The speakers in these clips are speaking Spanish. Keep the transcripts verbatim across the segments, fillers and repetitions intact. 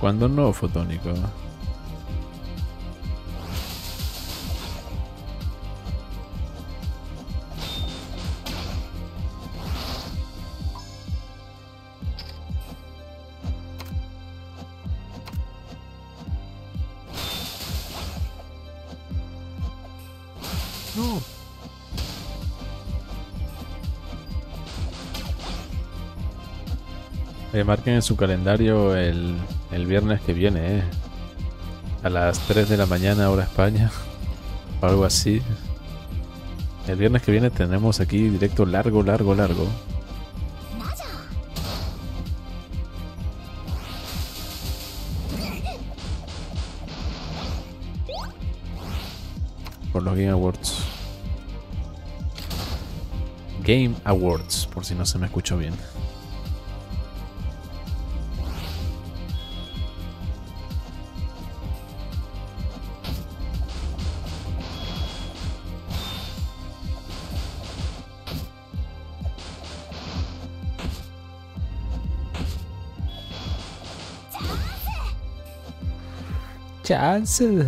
¿Cuándo un nuevo fotónico? Marquen en su calendario el, el viernes que viene, ¿eh? A las tres de la mañana hora España o algo así. El viernes que viene tenemos aquí directo largo, largo, largo. Por los Game Awards. Game Awards, por si no se me escuchó bien. Chance.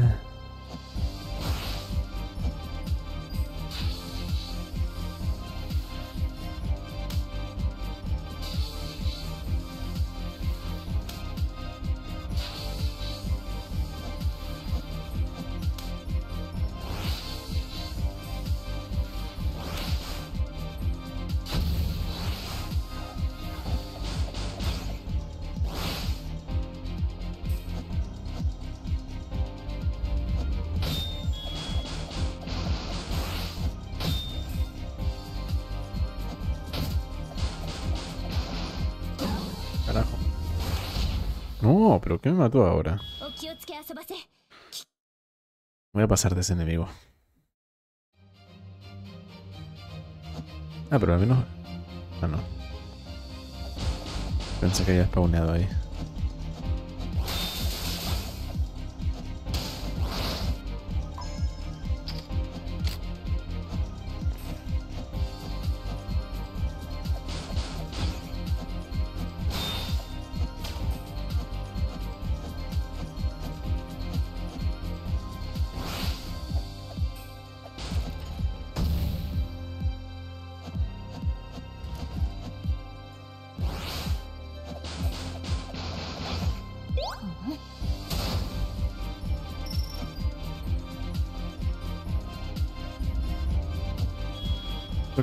¿Pero qué me mató ahora? Voy a pasar de ese enemigo. Ah, pero al menos... Ah, no. Pensé que había spawneado ahí.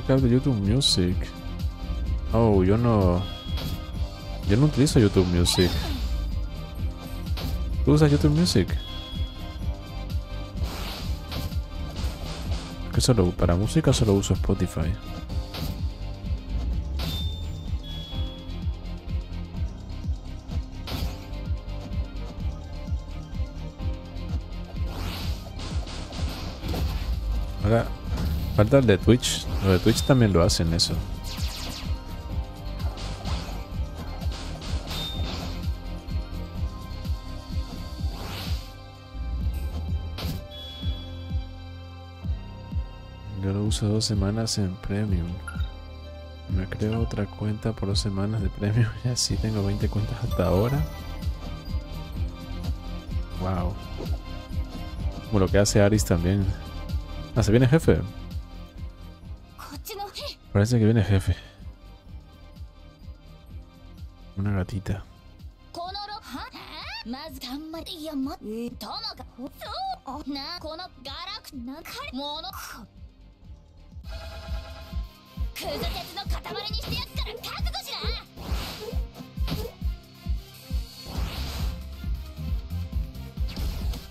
De YouTube Music. Oh, yo no. Yo no utilizo YouTube Music. ¿Tú usas YouTube Music? Que solo para música solo uso Spotify. Ahora falta el de Twitch. Lo de Twitch también lo hacen eso. Yo lo uso dos semanas en Premium. Me creo otra cuenta por dos semanas de Premium. Y así tengo veinte cuentas hasta ahora. Wow. Como lo que hace Aris también. Ah, ¿se viene jefe? Parece que viene jefe. Una gatita.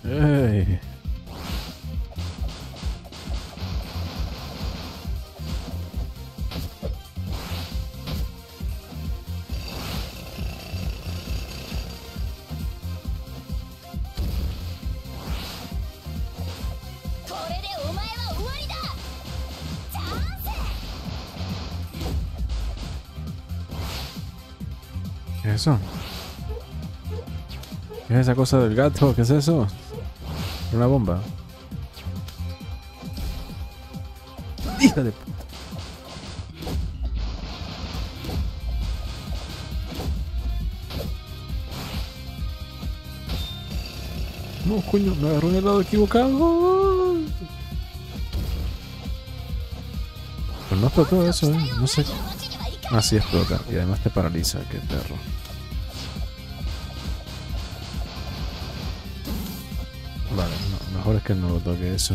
Hey. ¿Eso? ¿Qué es esa cosa del gato? ¿Qué es eso? Una bomba. ¡Hija de puta! No, coño, me agarró en el lado equivocado. Pero no explotó eso, eh. No sé. Ah, sí explota. Y además te paraliza, qué perro. Vale, no, mejor es que no lo toque eso.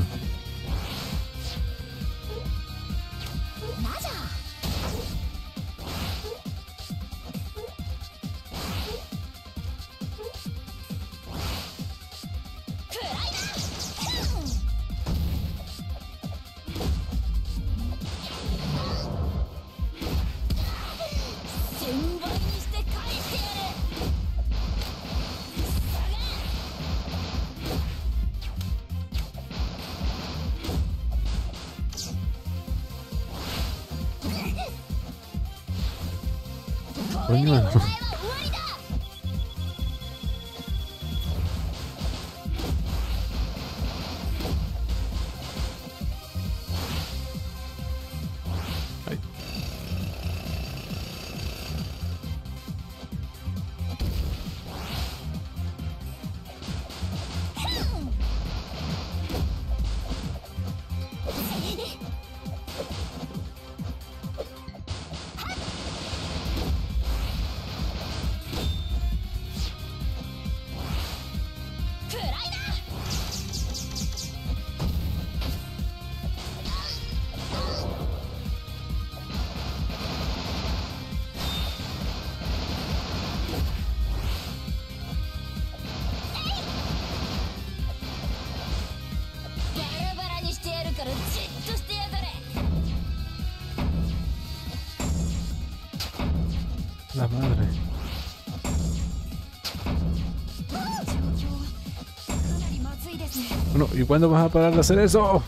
¿Y cuándo vas a parar de hacer eso?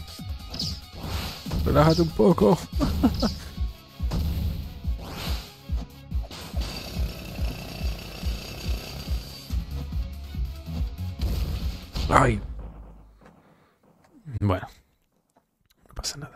Relájate un poco. Ay. Bueno. No pasa nada.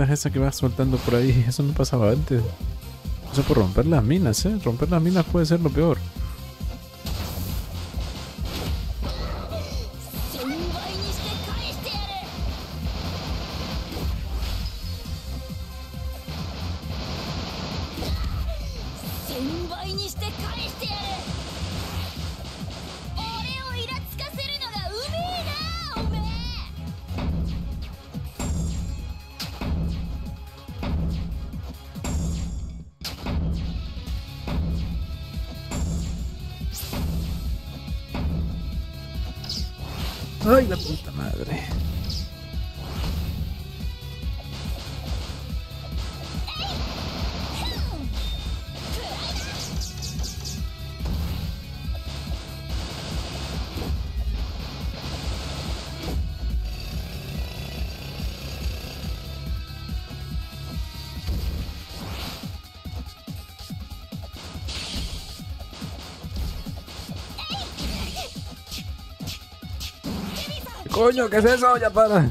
Es esa que vas soltando por ahí, eso no pasaba antes. Eso por romper las minas, ¿eh? Romper las minas puede ser lo peor. Ay, la puta madre. Coño, ¿qué es eso? Ya para.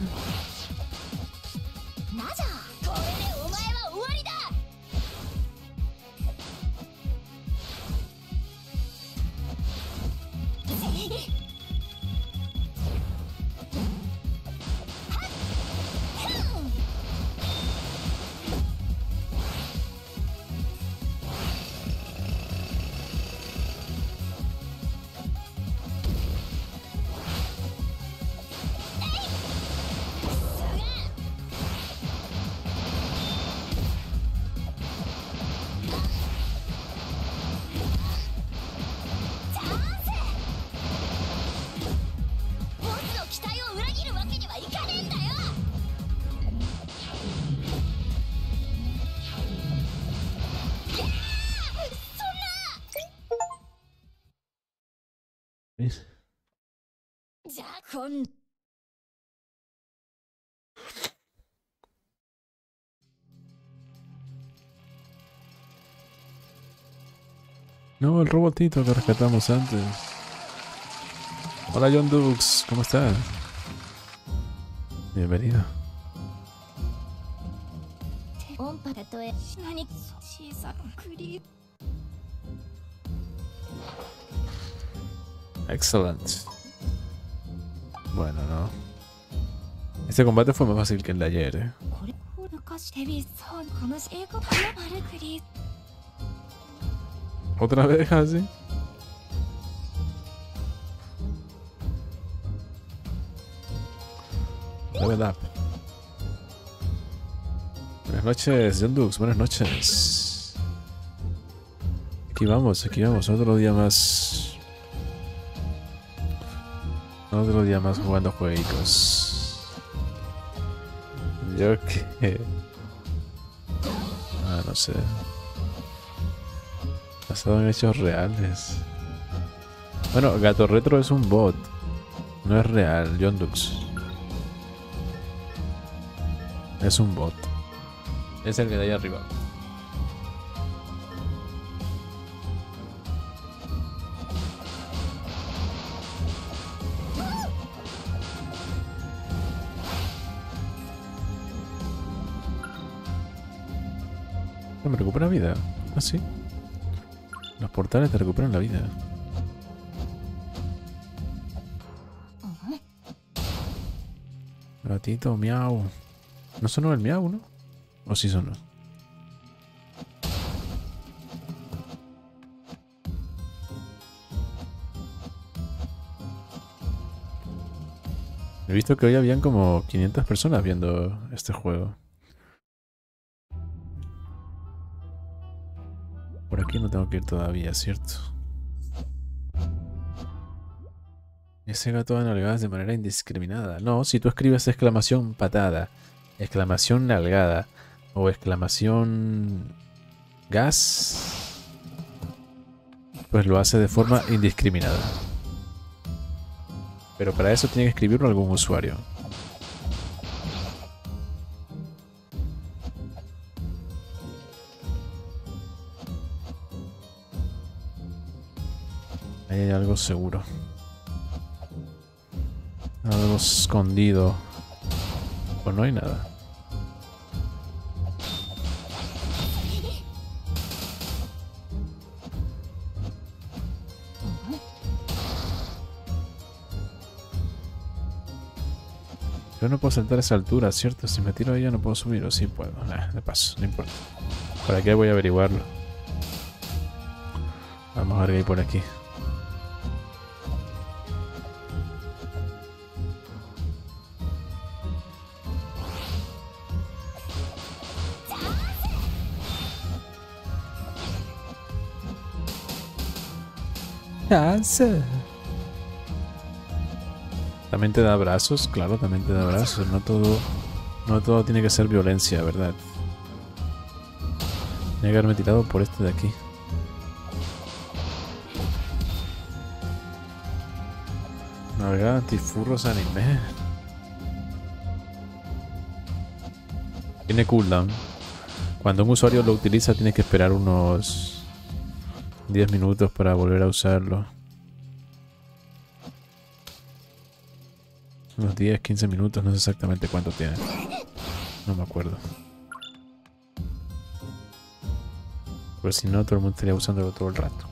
No, el robotito que rescatamos antes. Hola John Dux, ¿cómo estás? Bienvenido. Excelente. Bueno, no. Este combate fue más fácil que el de ayer, ¿eh? ¿Otra vez así? Level up. Buenas noches, John Dux. Buenas noches. Aquí vamos, aquí vamos. Otro día más. Otro día más jugando jueguitos. Yo qué. Ah, no sé. Basado en hechos reales. Bueno, Gato Retro es un bot. No es real, John Dux. Es un bot. Es el que de ahí arriba. ¿Me recupera vida? ¿Ah, sí? Los portales te recuperan la vida. Gatito, miau. No sonó el miau, ¿no? ¿O sí sonó? He visto que hoy habían como quinientas personas viendo este juego. Por aquí no tengo que ir todavía, ¿cierto? Ese gato da nalgadas de manera indiscriminada. No, si tú escribes exclamación patada, exclamación nalgada o exclamación gas, pues lo hace de forma indiscriminada. Pero para eso tiene que escribirlo algún usuario. Hay algo seguro. Algo escondido. Pues no hay nada. Yo no puedo saltar a esa altura, ¿cierto? Si me tiro a ella no puedo subir, o sí puedo. Nah, de paso, no importa. ¿Para qué voy a averiguarlo? Vamos a ver qué hay por aquí. También te da abrazos, claro, también te da abrazos. No todo, no todo tiene que ser violencia, ¿verdad? Tenía que haberme tirado por este de aquí. Navegada antifurros anime. Tiene cooldown. Cuando un usuario lo utiliza tiene que esperar unos diez minutos para volver a usarlo. Unos diez, quince minutos, no sé exactamente cuánto tiene. No me acuerdo. Pero si no, todo el mundo estaría usándolo todo el rato.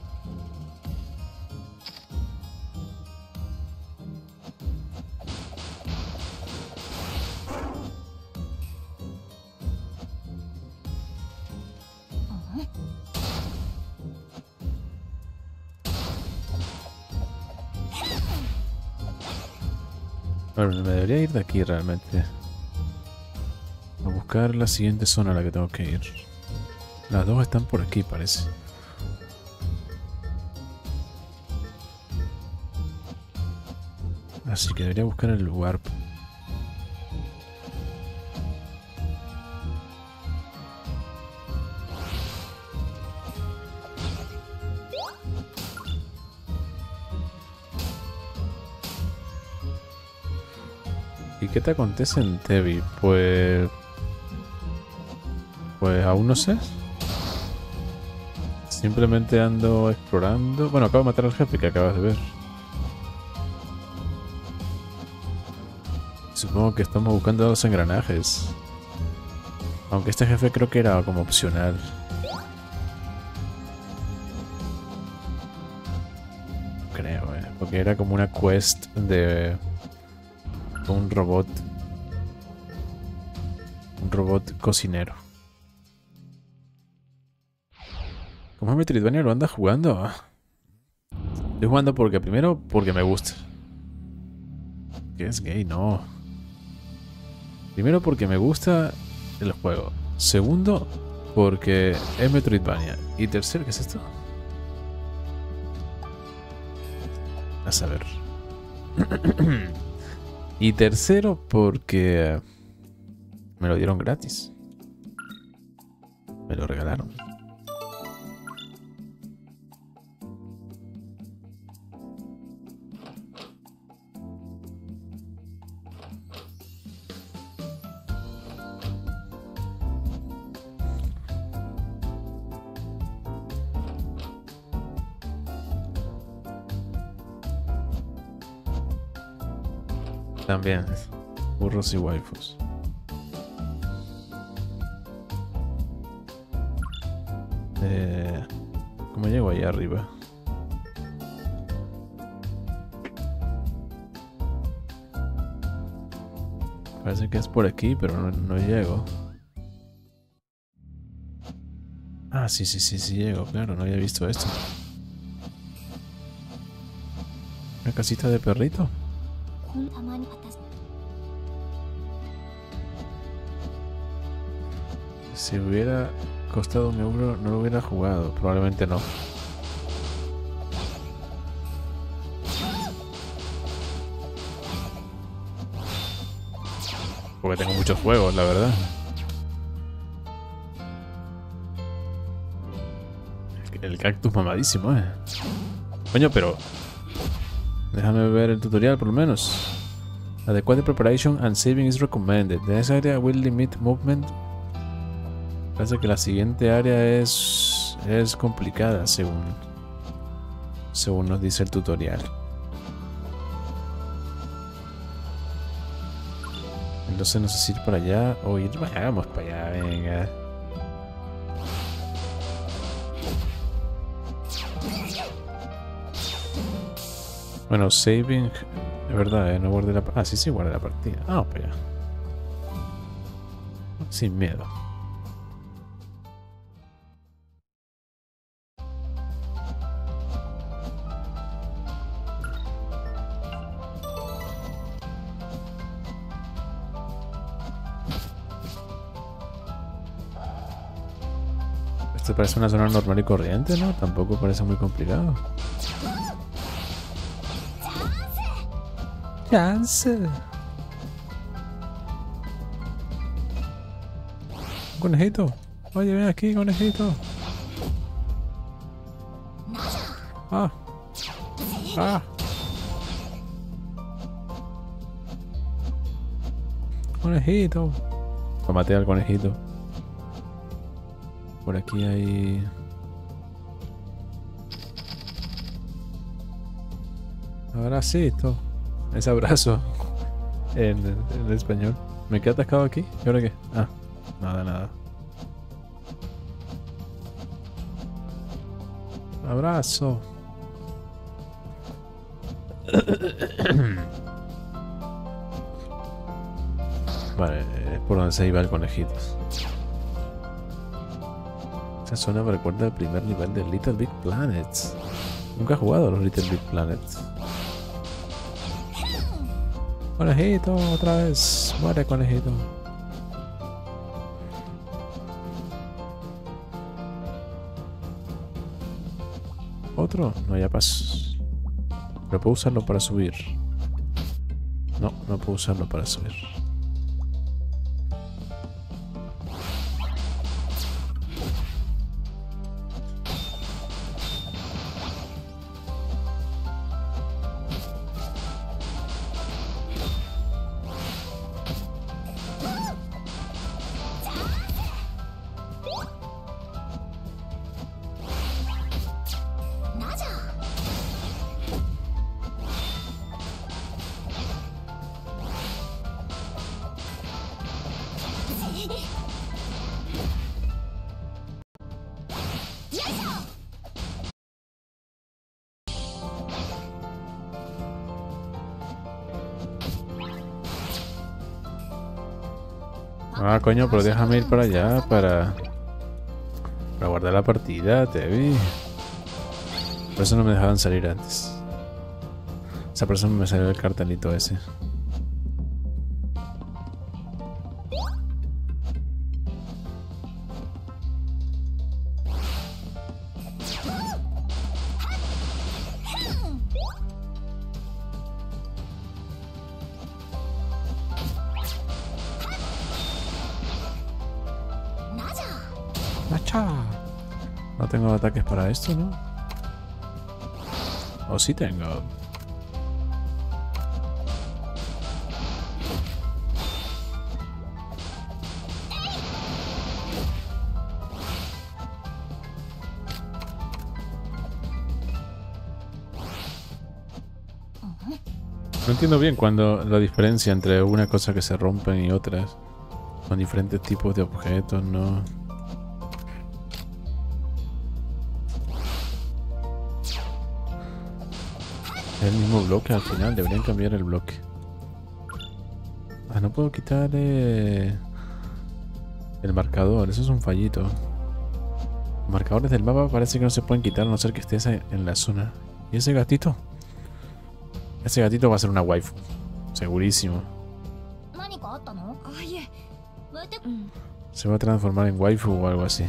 Bueno, me debería ir de aquí realmente. A buscar la siguiente zona a la que tengo que ir. Las dos están por aquí, parece. Así que debería buscar el lugar. ¿Y qué te acontece en Tevi? Pues... Pues aún no sé. Simplemente ando explorando. Bueno, acabo de matar al jefe que acabas de ver. Supongo que estamos buscando los engranajes. Aunque este jefe creo que era como opcional. Creo, eh. Porque era como una quest de... Un robot. Un robot cocinero. ¿Cómo es Metroidvania? ¿Lo andas jugando? Estoy jugando porque primero, porque me gusta. Que es gay, no. Primero porque me gusta el juego. Segundo, porque es Metroidvania. Y tercero, ¿qué es esto? A saber. Y tercero, porque me lo dieron gratis. Me lo regalaron. También, burros y waifus. Eh, ¿Cómo llego allá arriba? Parece que es por aquí, pero no, no llego. Ah, sí, sí, sí, sí llego, claro, no había visto esto. ¿Una casita de perrito? Si hubiera costado un euro no lo hubiera jugado, probablemente no. Porque tengo muchos juegos, la verdad. El cactus mamadísimo, eh. Coño, pero... Déjame ver el tutorial por lo menos. Adequate preparation and saving is recommended. The next area will limit movement. Parece que la siguiente área es es complicada según según nos dice el tutorial. Entonces no sé si ir para allá o ir, vamos para allá, venga. Bueno, saving... Es verdad, ¿eh? No guardé la... Ah, sí, sí, guardé la partida. Ah, vamos para allá. Sin miedo. Esto parece una zona normal y corriente, ¿no? Tampoco parece muy complicado. Chance. Conejito, oye, ven aquí, conejito. Ah, ah. Conejito. Lo maté al conejito. Por aquí hay. Ahora sí, esto. Ese abrazo. en, en español. ¿Me quedé atascado aquí? ¿Y ahora qué? Ah, nada, nada. Abrazo. Vale, es por donde se iba el conejito. Esta zona me recuerda al primer nivel de Little Big Planet. Nunca he jugado a los Little Big Planet. Conejito, otra vez. Muere, conejito. ¿Otro? No, ya pasó. Pero puedo usarlo para subir. No, no puedo usarlo para subir. Ah, coño, pero déjame ir para allá para, para guardar la partida, te vi. Por eso no me dejaban salir antes. O sea, por eso me salió el cartelito ese. Ataques para esto, ¿no? O sí tengo. No entiendo bien cuando la diferencia entre una cosa que se rompen y otras con diferentes tipos de objetos, ¿no? El mismo bloque al final, deberían cambiar el bloque. Ah, no puedo quitar eh, el marcador, eso es un fallito. Los marcadores del mapa parece que no se pueden quitar a no ser que estés en la zona. ¿Y ese gatito? Ese gatito va a ser una waifu, segurísimo. Se va a transformar en waifu o algo así.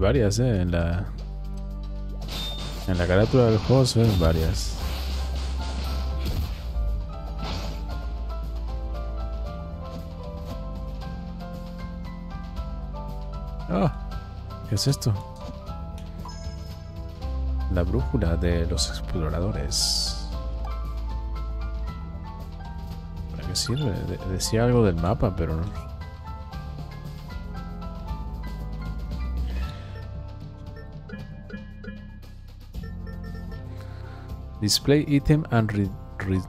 Varias, eh, en la en la carátula del juego se ven varias. Ah, ¿qué es esto? La brújula de los exploradores. ¿Para qué sirve? De decía algo del mapa, pero no. Display item and re re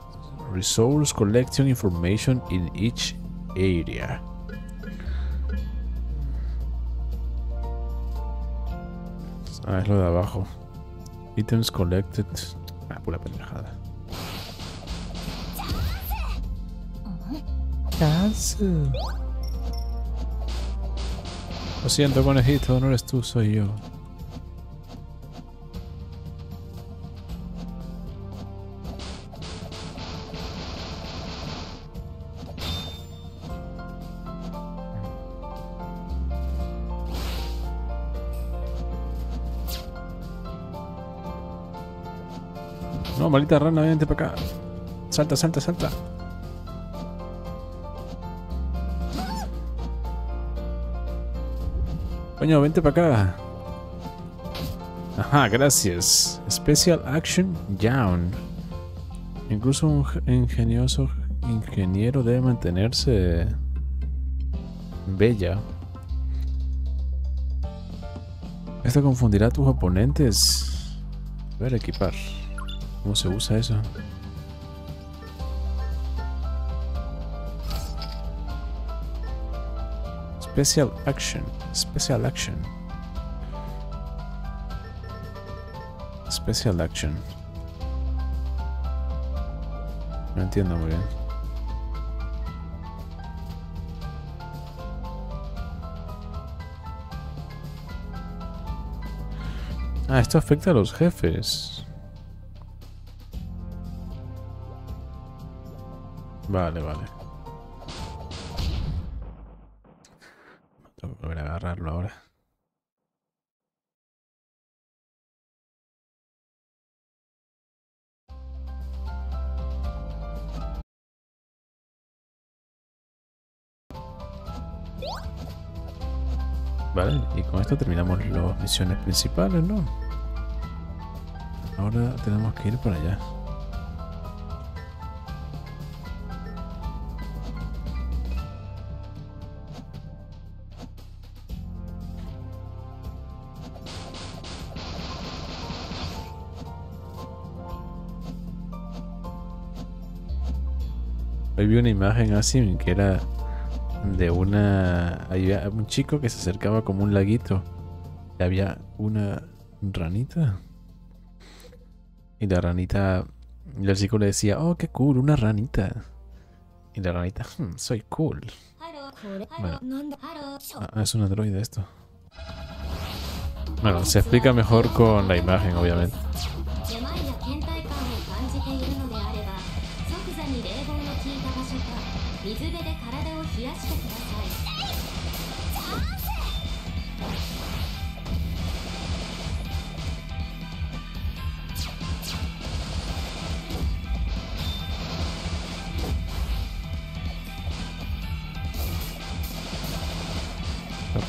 resource collection information in each area. Ah, es lo de abajo. Items collected. Ah, pura pendejada. Lo siento, conejito, no eres tú, soy yo. No, maldita rana, vente para acá. Salta, salta, salta. Coño, vente para acá. Ajá, gracias. Special Action Down. Incluso un ingenioso ingeniero debe mantenerse bella. Esto confundirá a tus oponentes. A ver, equipar. ¿Cómo se usa eso? Special Action. Special Action. Special Action. No entiendo muy bien. Ah, esto afecta a los jefes. Vale, vale. Tengo que volver a agarrarlo ahora. Vale, y con esto terminamos las misiones principales, ¿no? Ahora tenemos que ir para allá. Hoy vi una imagen así que era... de una... había un chico que se acercaba como un laguito. Había una ranita. Y la ranita... y el chico le decía, oh, qué cool, una ranita. Y la ranita, hmm, soy cool. Bueno, ah, es un androide esto. Bueno, se explica mejor con la imagen, obviamente.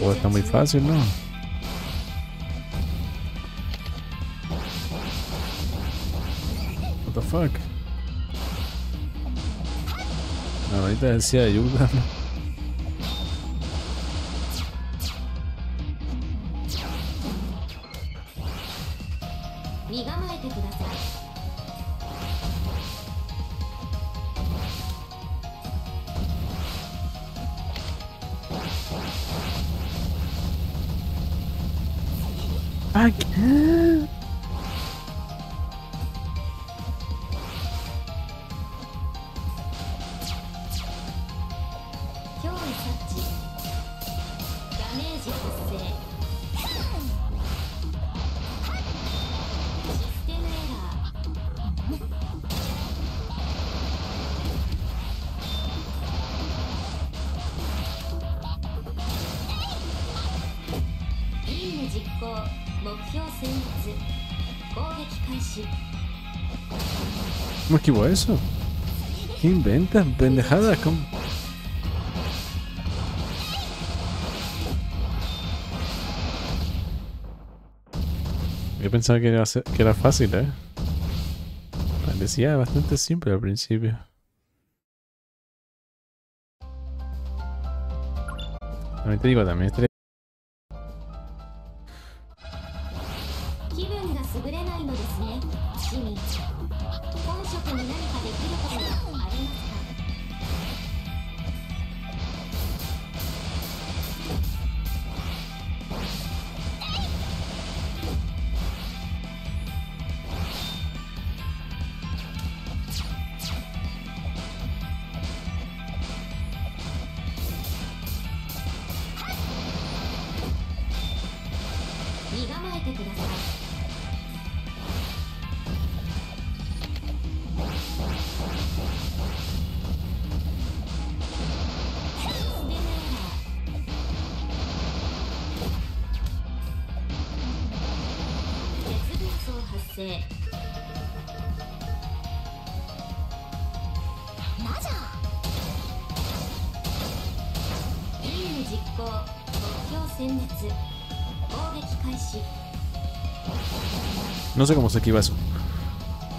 Oh, está muy fácil, ¿no? What the fuck? No, ahorita decía ayuda. ¿Cómo esquivo eso? ¿Qué inventas? Pendejadas. ¿Cómo? Yo pensaba que era, que era fácil, ¿eh? Parecía bastante simple al principio. También te digo, también estaría... No sé cómo se esquiva eso.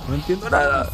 No entiendo nada.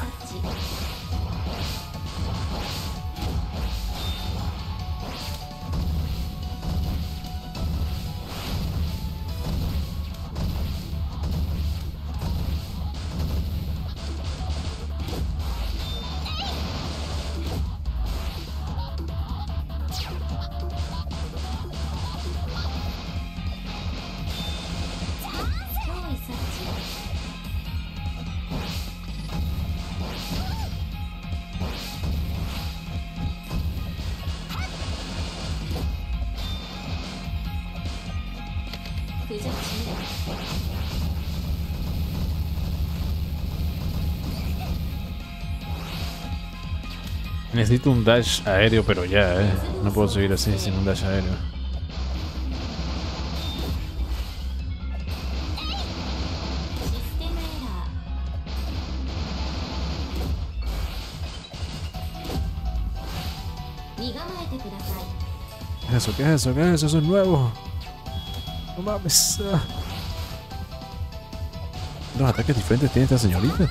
Necesito un dash aéreo, pero ya, eh. No puedo seguir así sin un dash aéreo. ¿Qué es eso? ¿Qué es eso? ¿Qué es eso? Eso es nuevo. No mames. Los ataques diferentes tiene esta señorita.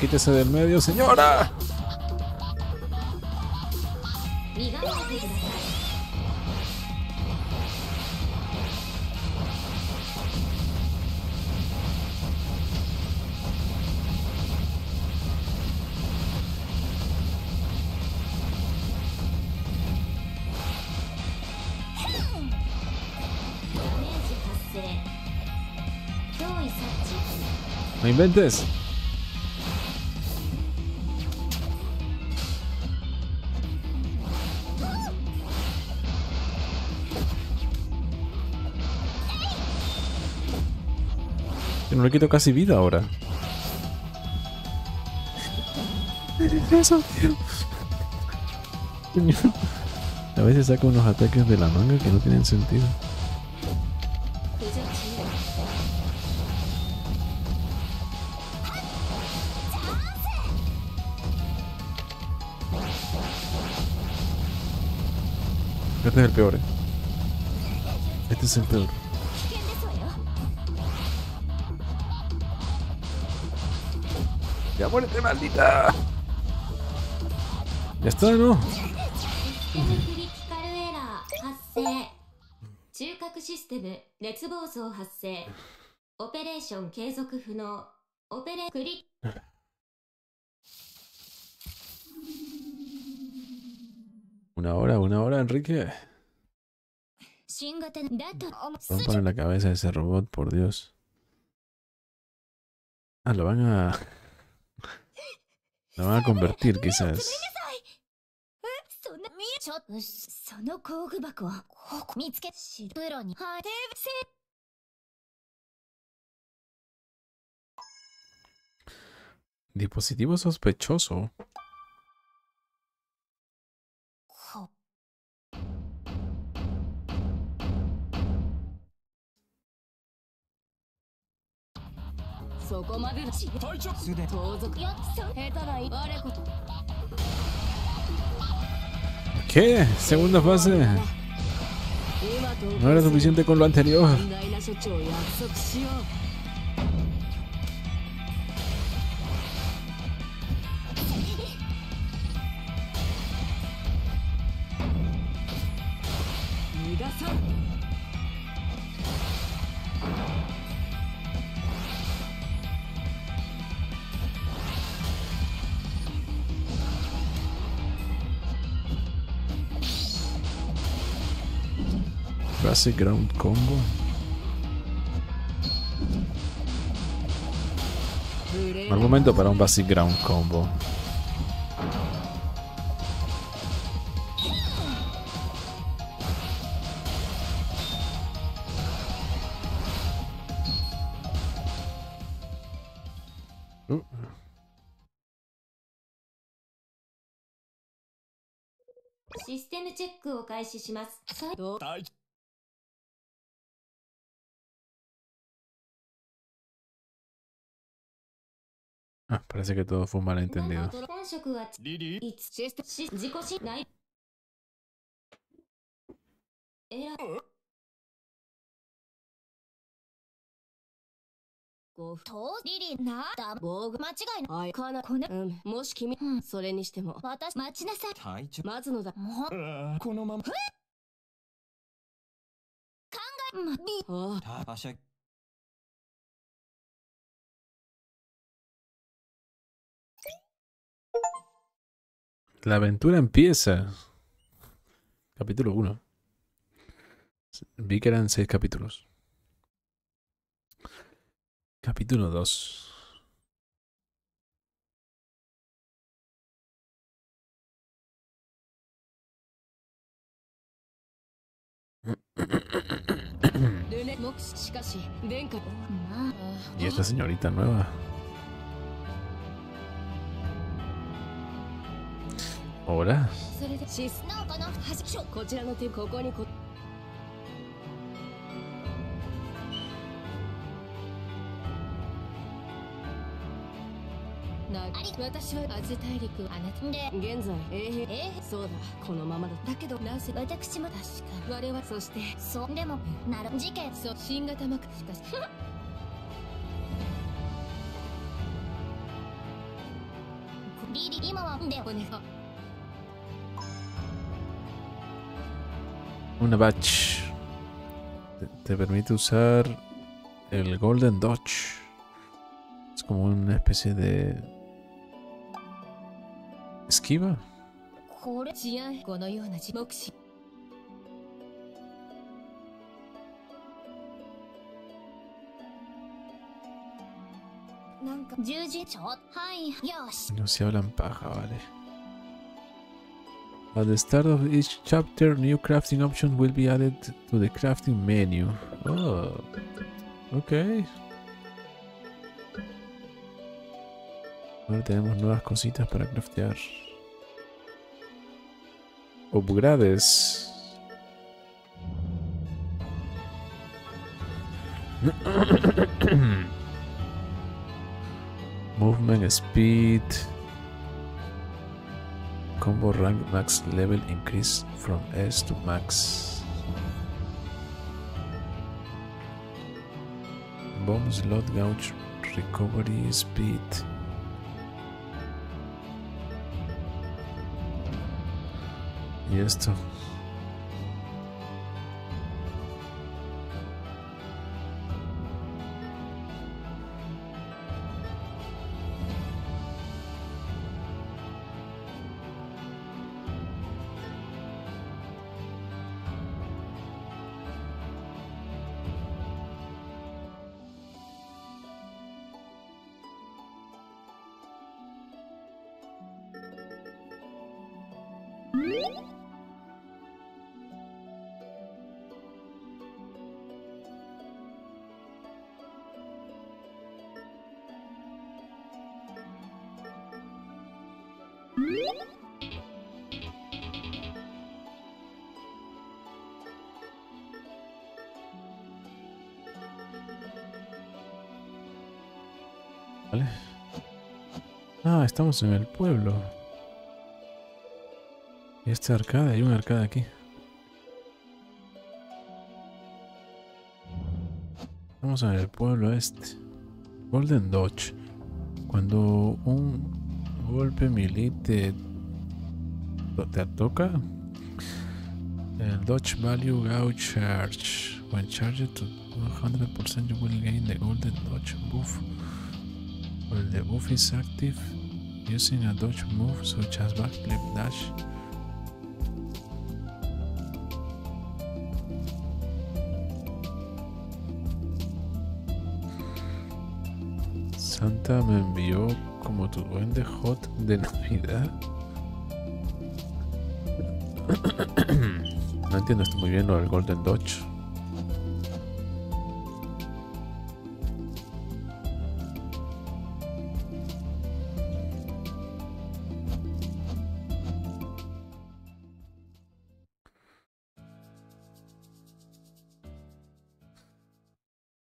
Quítese del medio, señora. No inventes. No le quito casi vida ahora. Eso, tío. A veces saca unos ataques de la manga que no tienen sentido. Este es el peor, ¿eh? Este es el peor. ¡Ya muérete, maldita! Ya está, ¿no? Una hora, una hora, Enrique. Rompan en la cabeza ese robot, por Dios. Ah, lo van a... La van a convertir, quizás. Dispositivo sospechoso. ¿Qué? Segunda fase. No era suficiente con lo anterior. Base ground combo. Mal momento para un basic ground combo. Uh. Ah, parece que todo fue un malentendido. La aventura empieza. Capítulo uno. Vi que eran seis capítulos. Capítulo dos. Y esta señorita nueva. Ahora. Una batch te, te permite usar el Golden Dodge. Es como una especie de esquiva. No se hablan paja, vale. At the start of each chapter, new crafting option will be added to the crafting menu. Oh, ok. Ahora tenemos nuevas cositas para craftear. Upgrades. Movement speed. Combo rank max level increase from S to max. Bomb slot gauge recovery speed. Y esto. Vale. Ah, estamos en el pueblo. Y esta arcada, hay una arcada aquí. Vamos a ver el pueblo este. Golden Dodge. Cuando un golpe melee te, te toca, el Dodge Value Gauge Charge. When charged to one hundred percent, you will gain the Golden Dodge buff. When the buff is active, using a dodge move such as backflip dash. Santa me envió como tu duende hot de Navidad. No entiendo esto muy bien, lo del Golden Dodge.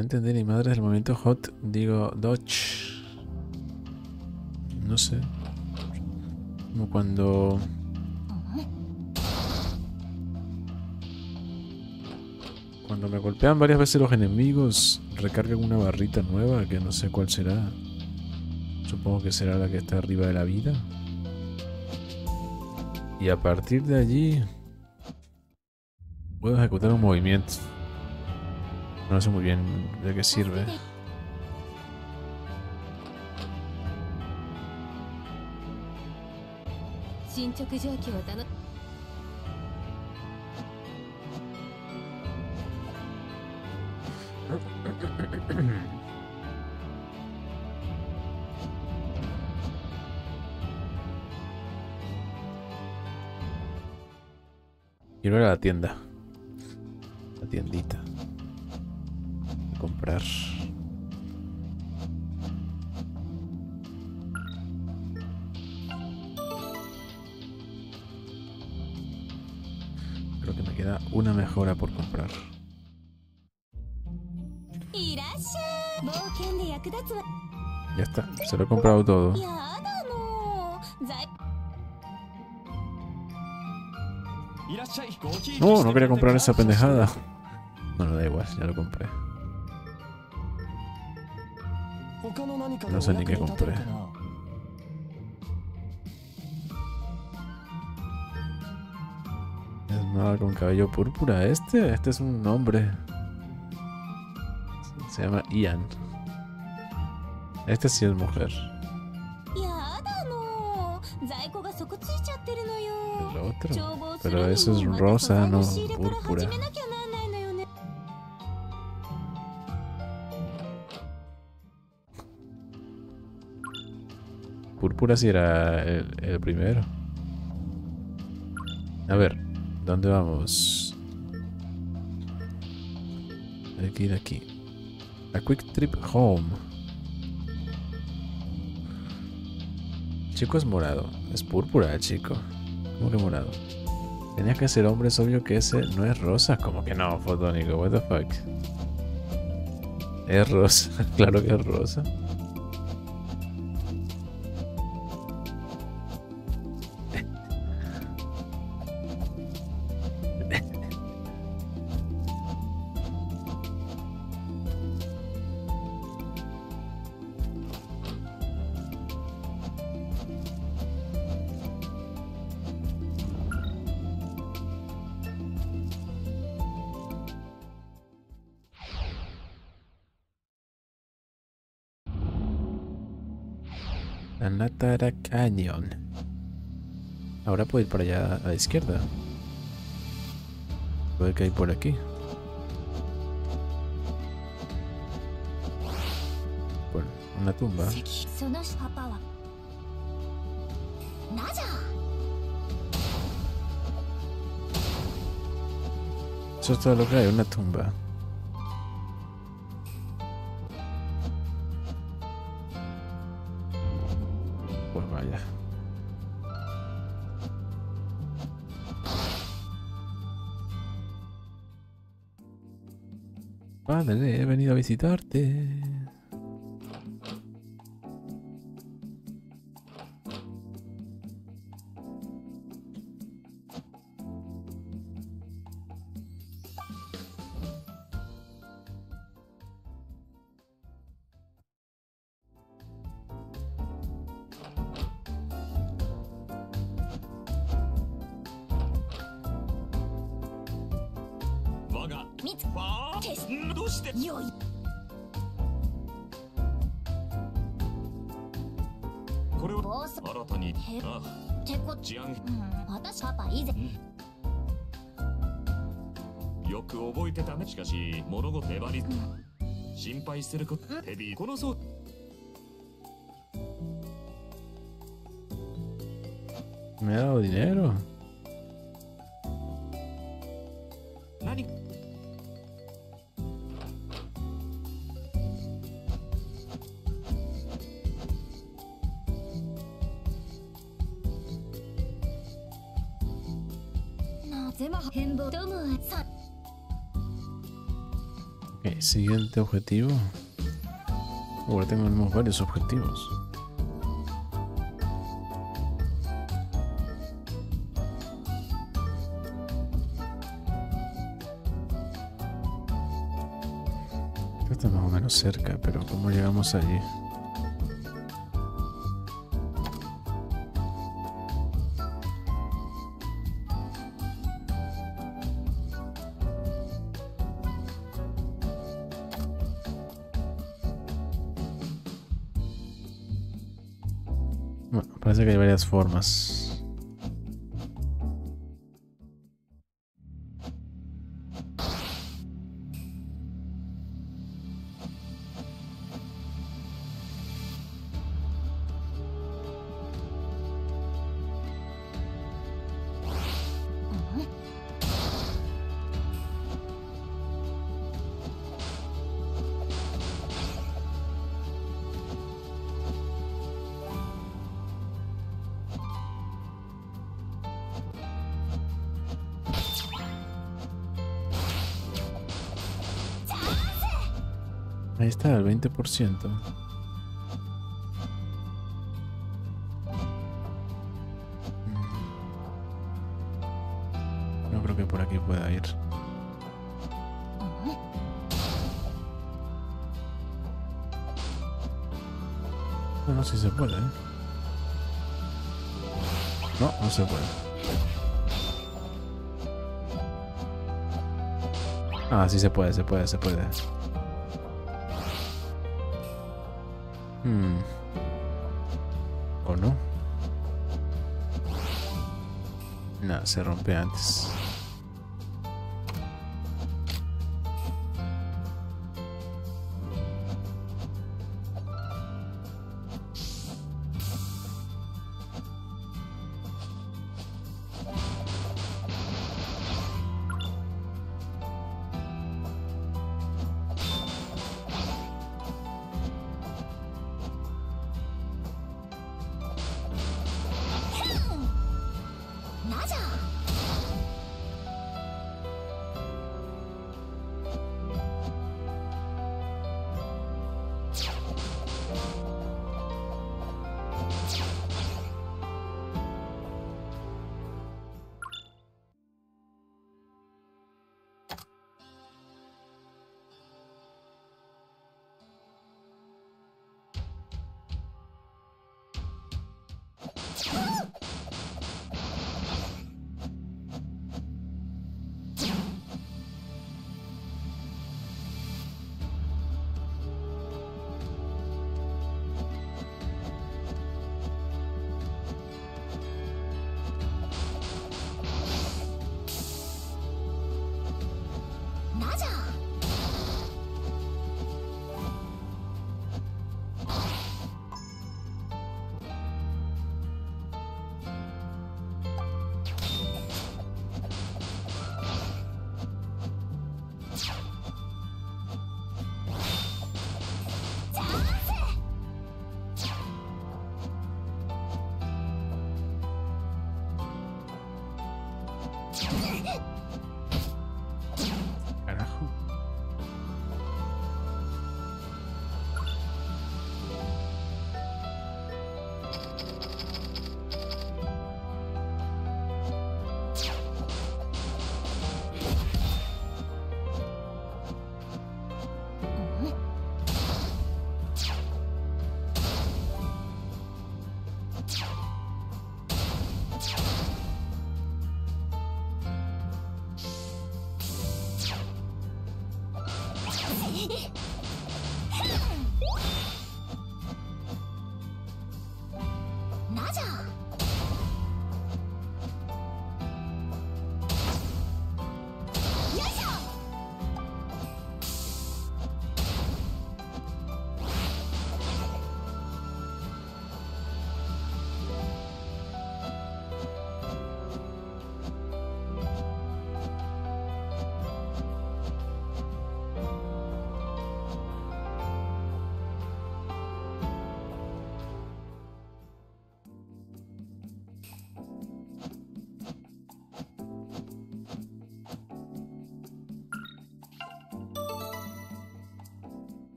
No entendí ni madres del movimiento hot, digo dodge. No sé. Como cuando... Cuando me golpean varias veces los enemigos, recargan una barrita nueva que no sé cuál será. Supongo que será la que está arriba de la vida. Y a partir de allí puedo ejecutar un movimiento. No sé muy bien de qué sirve. Quiero ir a la tienda. La tiendita. A comprar. Creo que me queda una mejora por comprar. Ya está, se lo he comprado todo. No, no quería comprar esa pendejada. Bueno, da igual, ya lo compré. No sé ni qué compré. Es nada con cabello púrpura. Este, este es un hombre. Se llama Ian. Este sí es mujer. El otro. Pero eso es rosa, no púrpura. Púrpura sí era el, el primero. A ver, ¿dónde vamos? Hay que ir aquí. A quick trip home. Chico es morado, es púrpura el chico. ¿Cómo que morado? Tenías que ser hombre, es obvio que ese no es rosa. Como que no, fotónico, what the fuck. Es rosa, claro que es rosa. Cañón. Ahora puedo ir para allá a la izquierda. Puede que hay por aquí. Por una tumba. Eso es todo lo que hay, una tumba. He venido a visitarte. Me ha dado dinero. Siguiente objetivo. Ahora tenemos varios objetivos. Está más o menos cerca, pero ¿cómo llegamos allí? Bueno, parece que hay varias formas. Ahí está, el veinte por ciento. No creo que por aquí pueda ir. No, no sé si se puede, ¿eh? No, no se puede. Ah, sí se puede, se puede, se puede. Hmm. ¿O no? No, se rompe antes.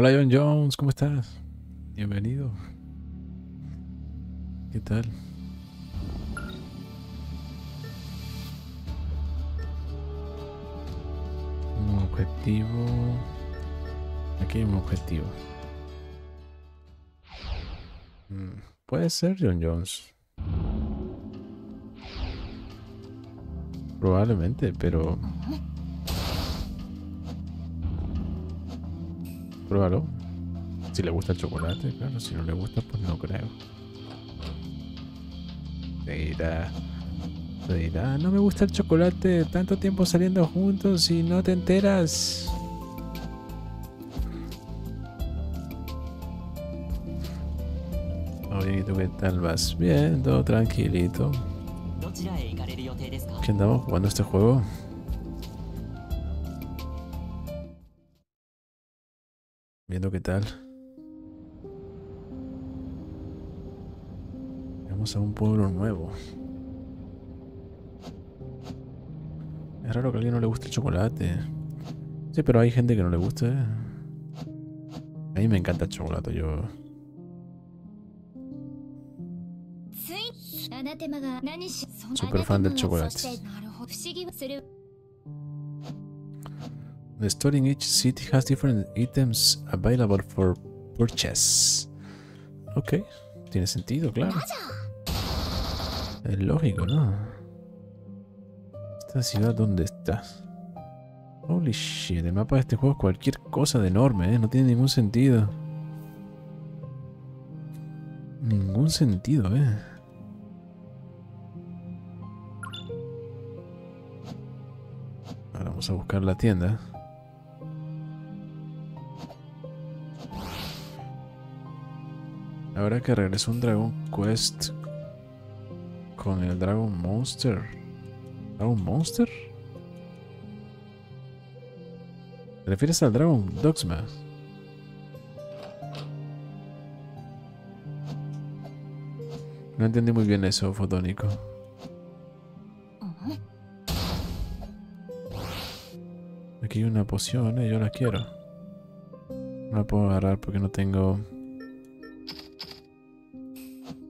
Hola John Jones, ¿cómo estás? Bienvenido. ¿Qué tal? Un objetivo. Aquí hay un objetivo. Puede ser John Jones. Probablemente, pero... Pruébalo. Si le gusta el chocolate, claro. Si no le gusta, pues no creo. Te dirá, te dirá, no me gusta el chocolate. Tanto tiempo saliendo juntos y no te enteras. Oye, ¿tú qué tal vas? Bien, todo tranquilito. ¿Qué andamos jugando este juego? Viendo qué tal. Vamos a un pueblo nuevo. Es raro que a alguien no le guste el chocolate. Sí, pero hay gente que no le gusta. A mí me encanta el chocolate, yo... Super fan del chocolate. The store in each city has different items available for purchase. Ok, tiene sentido, claro. Es lógico, ¿no? Esta ciudad, ¿dónde está? Holy shit, el mapa de este juego es cualquier cosa de enorme, ¿eh? No tiene ningún sentido. Ningún sentido, ¿eh? Ahora vamos a buscar la tienda. Ahora que regresó un Dragon Quest con el Dragon Monster. ¿Dragon Monster? ¿Te refieres al Dragon Dogsmas? No entendí muy bien eso, fotónico. Aquí hay una poción, ¿eh? Yo la quiero. No la puedo agarrar porque no tengo...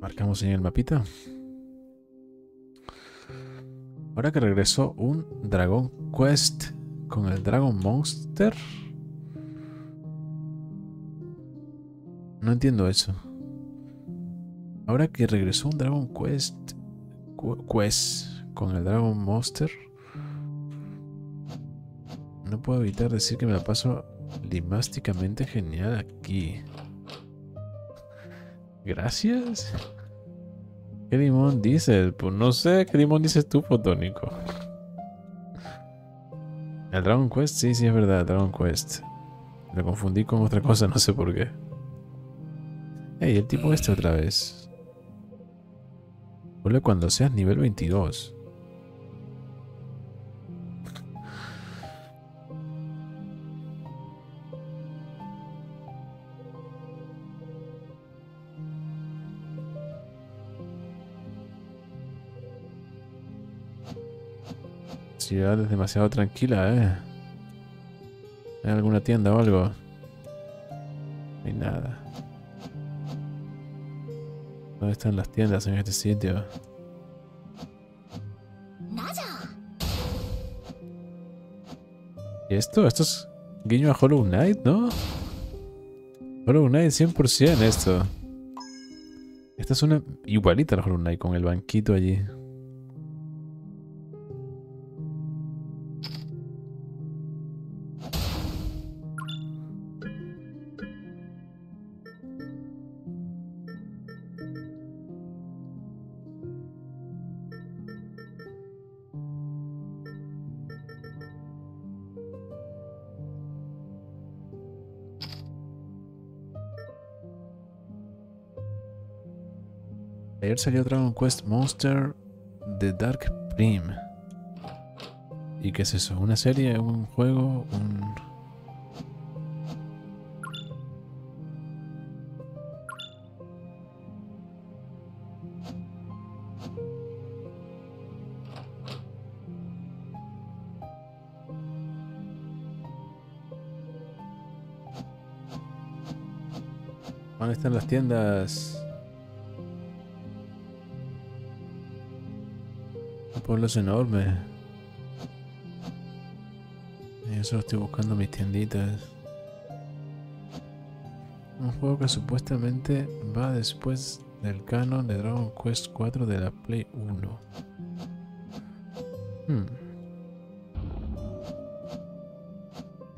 Marcamos en el mapita. Ahora que regresó un Dragon Quest con el Dragon Monster. No entiendo eso. Ahora que regresó un Dragon Quest Quest con el Dragon Monster. No puedo evitar decir que me la paso limásticamente genial aquí. Gracias. ¿Qué limón dices? Pues no sé, ¿qué limón dices tú, fotónico? ¿El Dragon Quest? Sí, sí, es verdad, Dragon Quest. Lo confundí con otra cosa, no sé por qué. Ey, el tipo este otra vez. Vuelve cuando seas nivel veintidós. Ciudad es demasiado tranquila, ¿eh? ¿Hay alguna tienda o algo? No hay nada. ¿Dónde están las tiendas en este sitio? ¿Y esto? Esto es guiño a Hollow Knight, ¿no? Hollow Knight cien por ciento esto. Esta es una igualita a la Hollow Knight con el banquito allí. Ayer salió Dragon Quest Monster de Dark Prime. ¿Y qué es eso? ¿Una serie? ¿Un juego? ¿Un...? ¿Dónde están las tiendas? El pueblo es enorme. Yo solo estoy buscando mis tienditas. Un juego que supuestamente va después del canon de Dragon Quest cuatro de la Play uno. Hmm.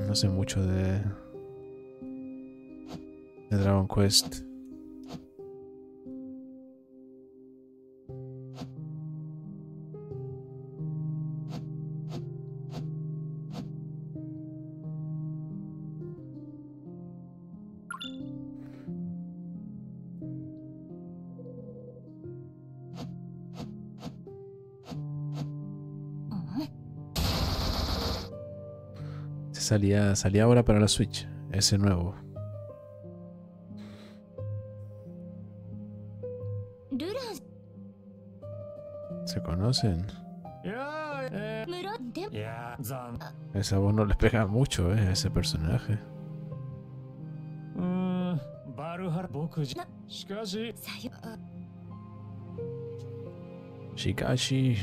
No sé mucho de... de Dragon Quest. Salía, salía ahora para la Switch, ese nuevo. ¿Se conocen? Esa voz no les pega mucho, eh, a ese personaje. Shikashi.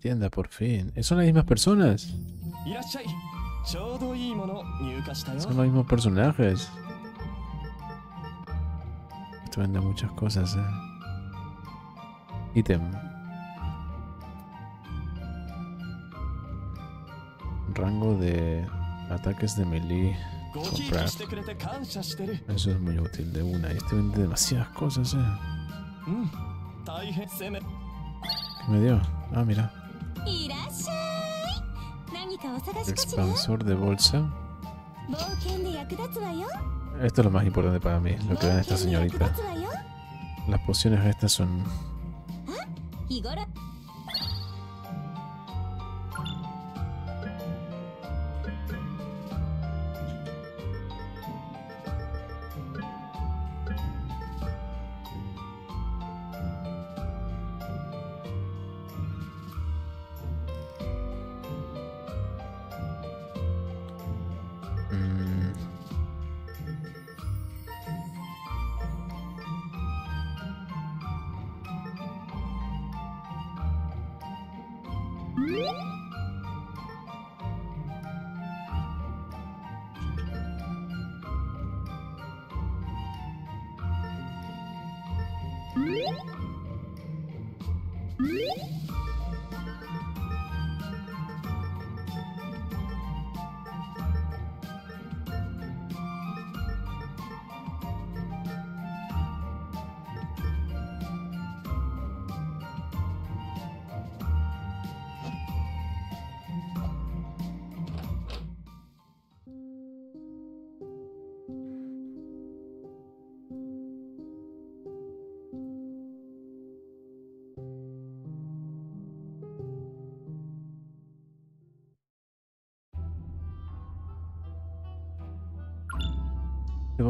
Tienda, por fin. ¿Son las mismas personas? Son los mismos personajes. Esto vende muchas cosas, eh. Ítem. Rango de ataques de melee. Comprar. Eso es muy útil de una. Este vende demasiadas cosas, eh. ¿Qué me dio? Ah, mira. Expansor de bolsa. Esto es lo más importante para mí, lo que dan esta señorita. Las pociones estas son...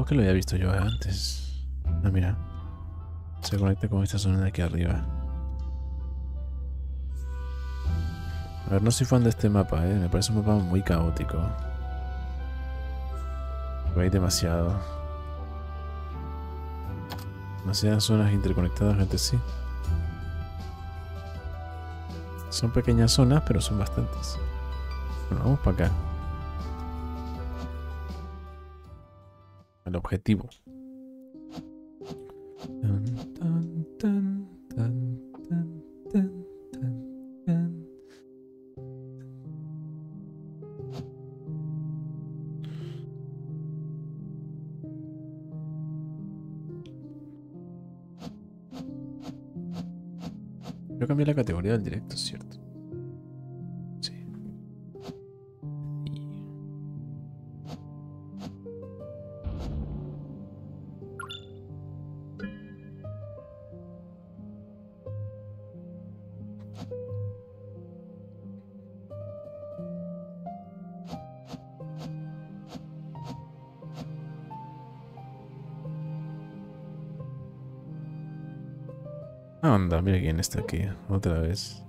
que lo había visto yo antes. Ah, mira. Se conecta con esta zona de aquí arriba. A ver, no soy fan de este mapa, eh. Me parece un mapa muy caótico. Hay demasiado. Demasiadas zonas interconectadas entre sí. Son pequeñas zonas, pero son bastantes. Bueno, vamos para acá. Objetivo. Pero cambié la categoría del directo, ¿cierto? Sí. Y... anda, mira quién está aquí, otra vez.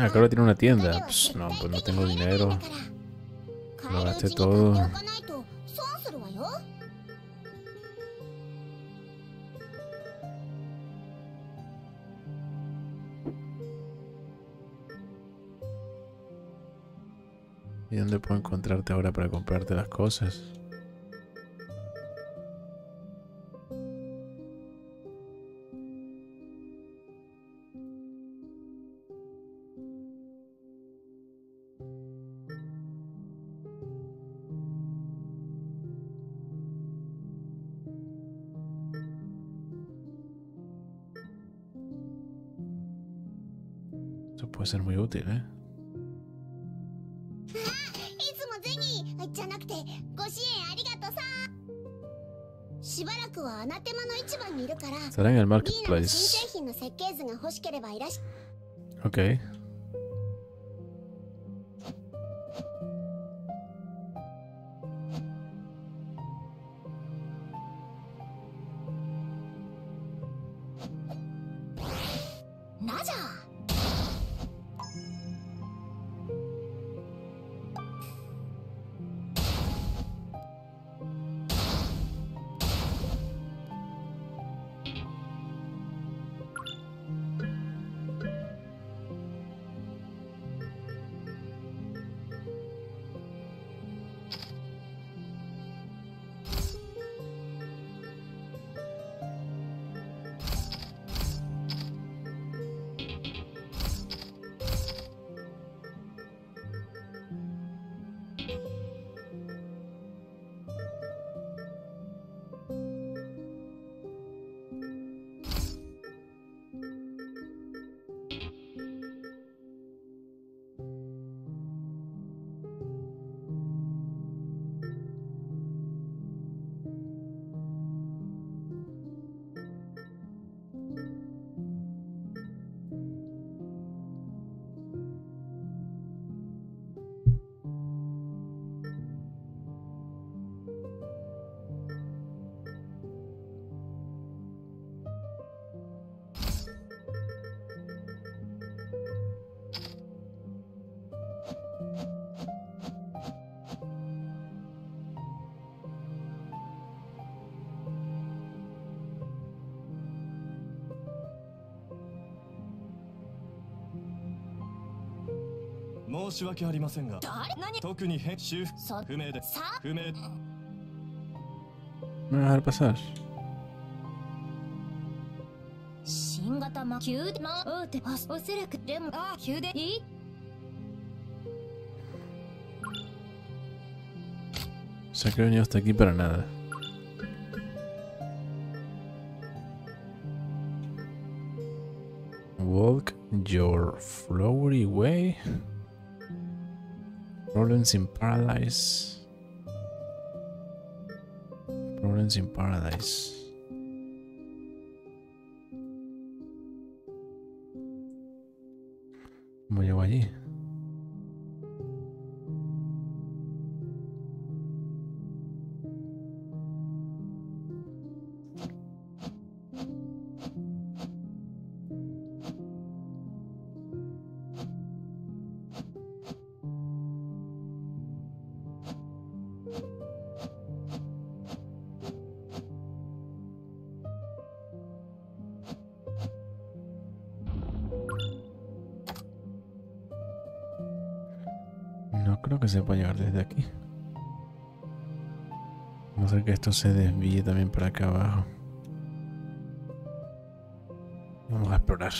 Ah, claro, tiene una tienda. Pss, no, pues no tengo dinero. Lo gasté todo. ¿Y dónde puedo encontrarte ahora para comprarte las cosas? Eso puede ser muy útil, ¿eh? Estará en el marketplace. Ok. Me va a dejar pasar. O sea que he venido hasta aquí para nada. Walk your flowery way. Problems in Paradise. Problems in Paradise. ¿Cómo llego allí? Esto se desvíe también para acá abajo. Vamos a explorar.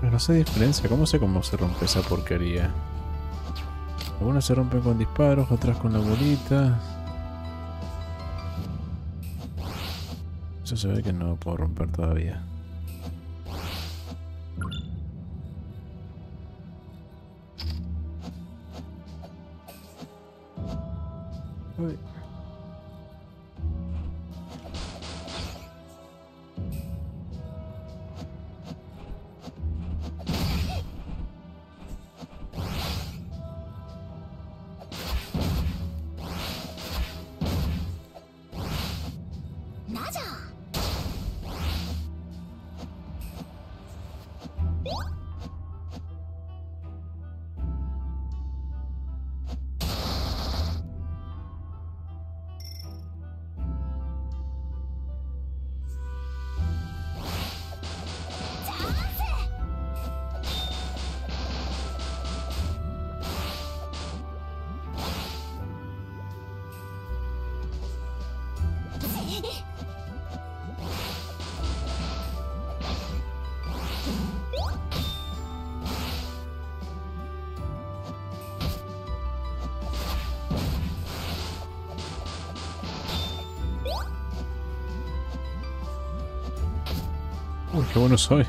Pero no sé diferencia, ¿cómo sé cómo se rompe esa porquería? Algunas se rompen con disparos, otras con la bolita. Eso se ve que no lo puedo romper todavía. Uy. Uy, qué bueno soy.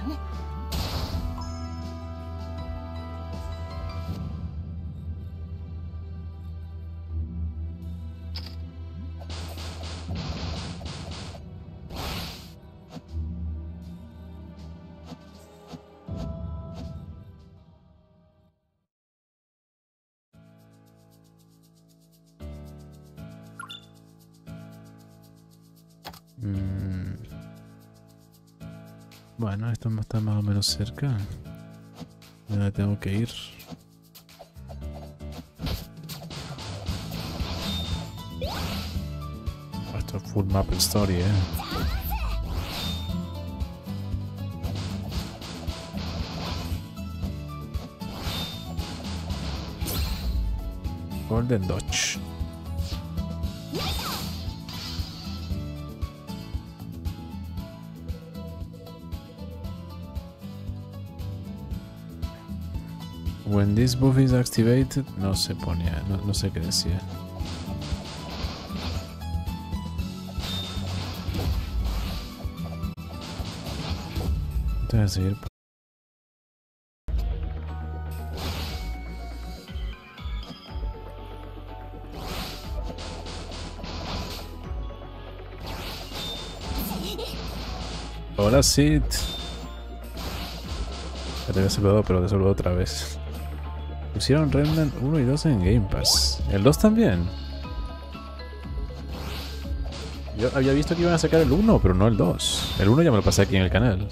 Bueno, esto está más o menos cerca. Ya tengo que ir. Esto es full map story, eh. Golden Dodge. When this buff is activated, no se ponía, no, no sé qué decía. Entonces seguir. Hola Sid. Ya te había saludado, pero te saludo otra vez. Pusieron Remnant uno y dos en Game Pass. ¿El dos también? Yo había visto que iban a sacar el uno, pero no el dos. El uno ya me lo pasé aquí en el canal.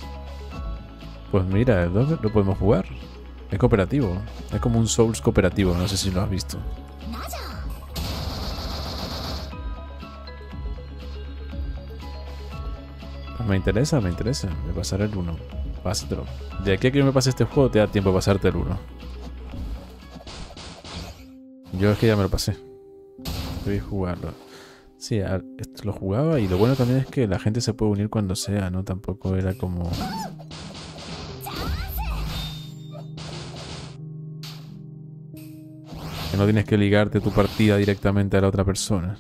Pues mira, el dos lo podemos jugar. Es cooperativo. Es como un Souls cooperativo, no sé si lo has visto. Pues me interesa, me interesa. Me pasaré el uno. Pásatelo. De aquí a que yo me pase este juego te da tiempo a pasarte el uno. Yo es que ya me lo pasé. Debí jugarlo. Sí, esto lo jugaba y lo bueno también es que la gente se puede unir cuando sea, ¿no? Tampoco era como... que no tienes que ligarte tu partida directamente a la otra persona.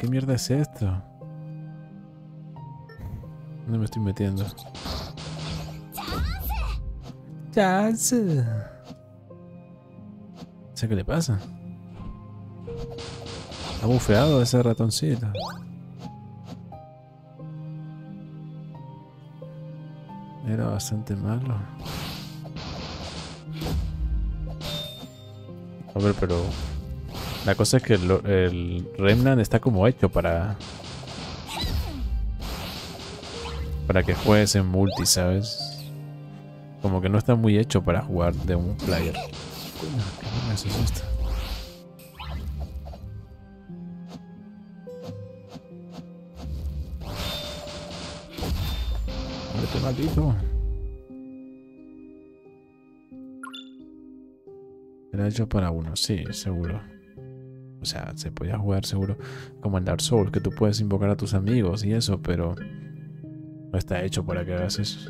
¿Qué mierda es esto? ¿Dónde me estoy metiendo? ¡Chance! ¿Sé qué le pasa? Ha bufeado ese ratoncito. Era bastante malo. A ver, pero... la cosa es que el, el Remnant está como hecho para... para que juegues en multi, ¿sabes? Como que no está muy hecho para jugar de un player. ¿Qué me asusta? Vete un ratito. Era hecho para uno, sí, seguro. O sea, se podía jugar seguro como en Dark Souls, que tú puedes invocar a tus amigos y eso, pero no está hecho para que hagas eso.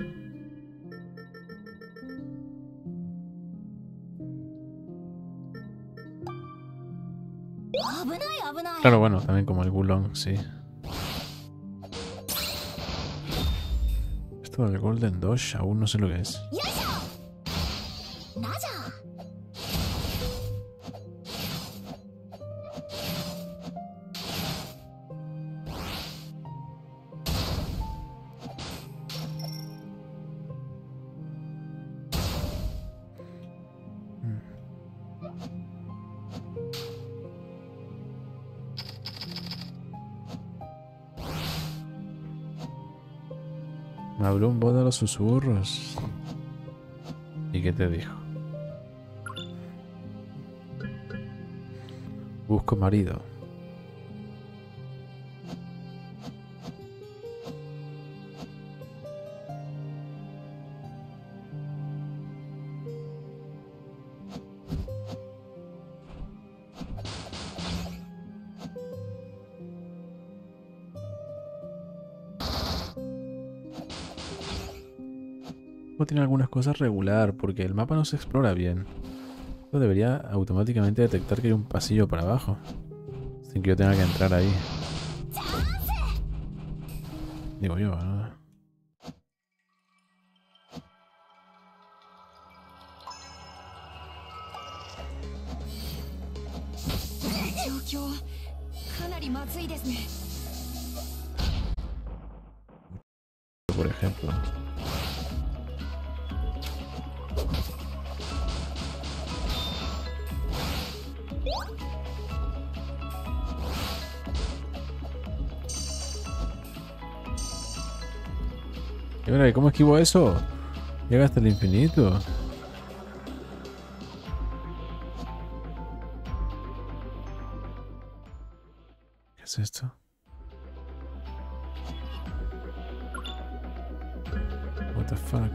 Claro, bueno, también como el Gulong, sí. Esto del Golden Dodge aún no sé lo que es. Habló un voz de los susurros. ¿Y qué te dijo? Busco marido. Tiene algunas cosas regular porque el mapa no se explora bien. Esto debería automáticamente detectar que hay un pasillo para abajo sin que yo tenga que entrar ahí, digo yo, ¿no? Por ejemplo, y mira, ¿cómo esquivo eso? Llega hasta el infinito. ¿Qué es esto? What the fuck?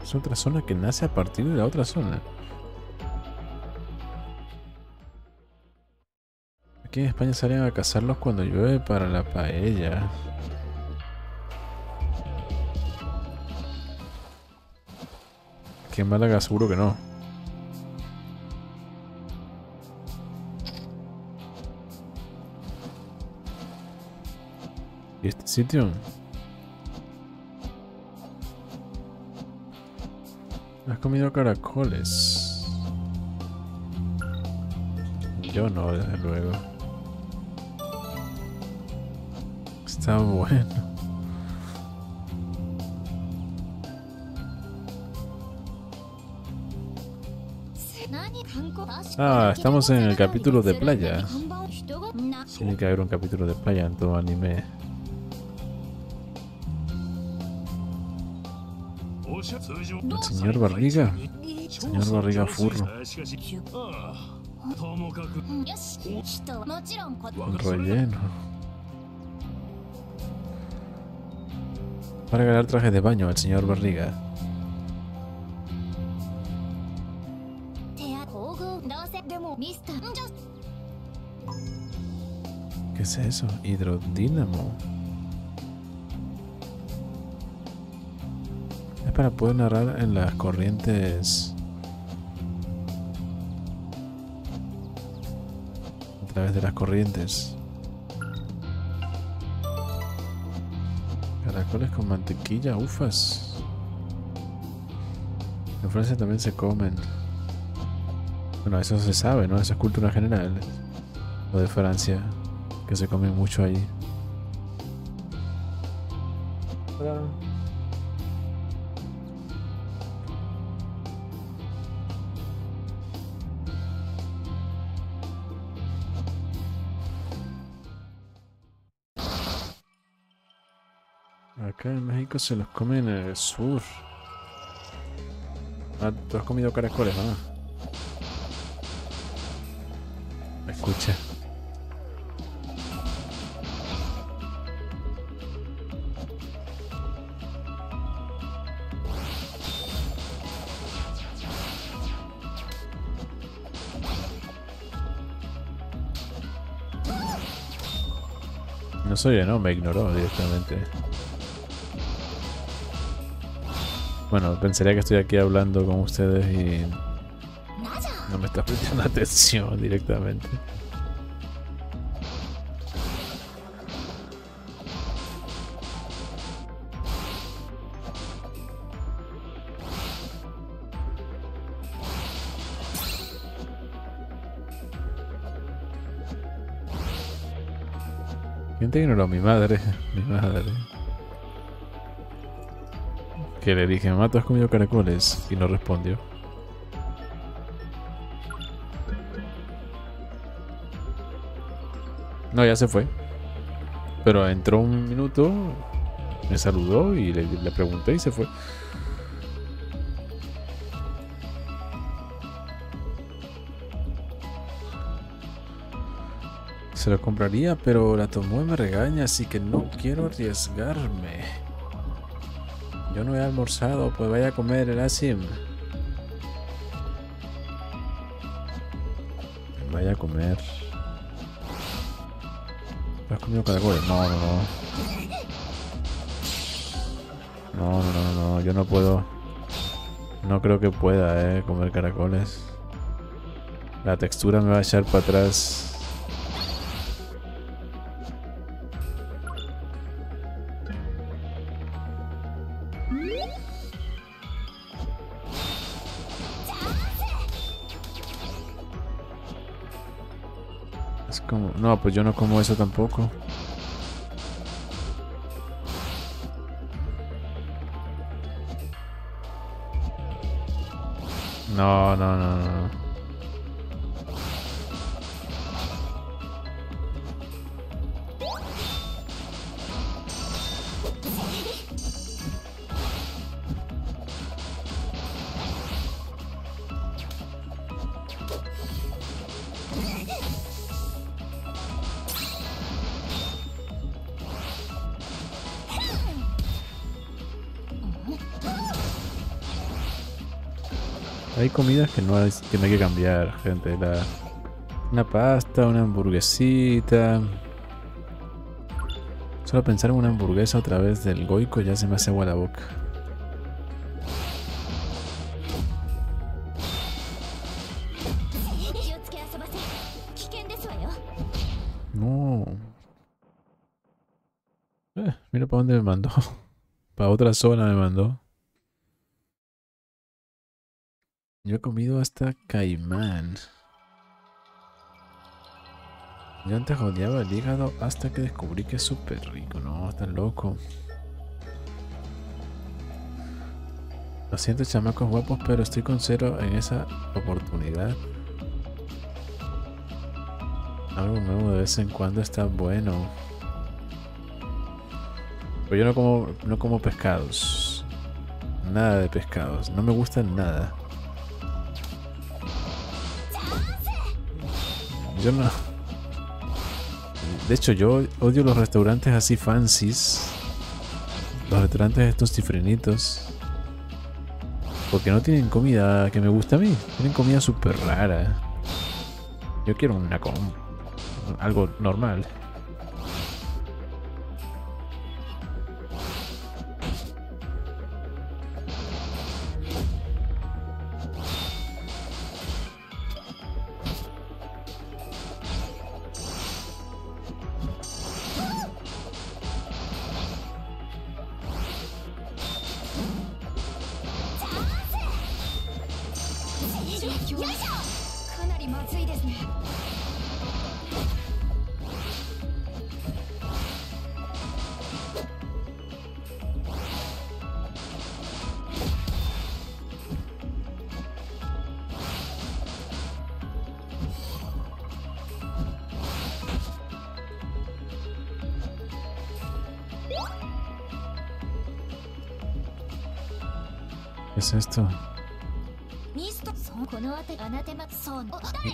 Es otra zona que nace a partir de la otra zona. Aquí en España salen a cazarlos cuando llueve para la paella. Aquí en Málaga seguro que no. ¿Y este sitio? ¿Has comido caracoles? Yo no, desde luego. Está bueno. Ah, estamos en el capítulo de playa. Tiene que haber un capítulo de playa en todo anime. El señor Barriga. El señor Barriga Furro. Un relleno. Para regalar trajes de baño al señor Barriga. ¿Qué es eso? Hidrodínamo. Es para poder narrar en las corrientes a través de las corrientes. Caracoles con mantequilla, ufas. En Francia también se comen. Bueno, eso se sabe, ¿no? Eso es cultura general. Lo de Francia, que se come mucho ahí. Hola. Acá en México se los comen en el sur. Ah, tú has comido caracoles, ¿no? escucha. No soy, no, me ignoró directamente. Bueno, pensaría que estoy aquí hablando con ustedes y no me está prestando atención directamente. ¿Quién te ignoró? Mi madre, mi madre. Que le dije, mamá, ¿tú has comido caracoles? Y no respondió. No, ya se fue. Pero entró un minuto, me saludó y le, le pregunté y se fue. Se lo compraría, pero la tomó y me regaña, así que no quiero arriesgarme. Yo no he almorzado, pues vaya a comer el Asim. Vaya a comer. ¿Has comido caracoles? No, no, no. No, no, no, no, yo no puedo. No creo que pueda, eh, comer caracoles. La textura me va a echar para atrás. No, pues yo no como eso tampoco. No, no, no, no. Hay comidas que no hay que, no hay que cambiar, gente. La, una pasta, una hamburguesita. Solo pensar en una hamburguesa otra vez del Goico ya se me hace agua la boca. No. Eh, mira para dónde me mandó. Para otra zona me mandó. Yo he comido hasta caimán. Yo antes odiaba el hígado hasta que descubrí que es súper rico. No, estás loco. Lo siento, chamacos guapos, pero estoy con cero en esa oportunidad. Algo nuevo de vez en cuando está bueno. Pero yo no como, no como pescados. Nada de pescados. No me gustan nada. Yo no. De hecho, yo odio los restaurantes así fancies. Los restaurantes estos cifrinitos. Porque no tienen comida que me gusta a mí. Tienen comida súper rara. Yo quiero una con algo normal. ¿Qué es esto?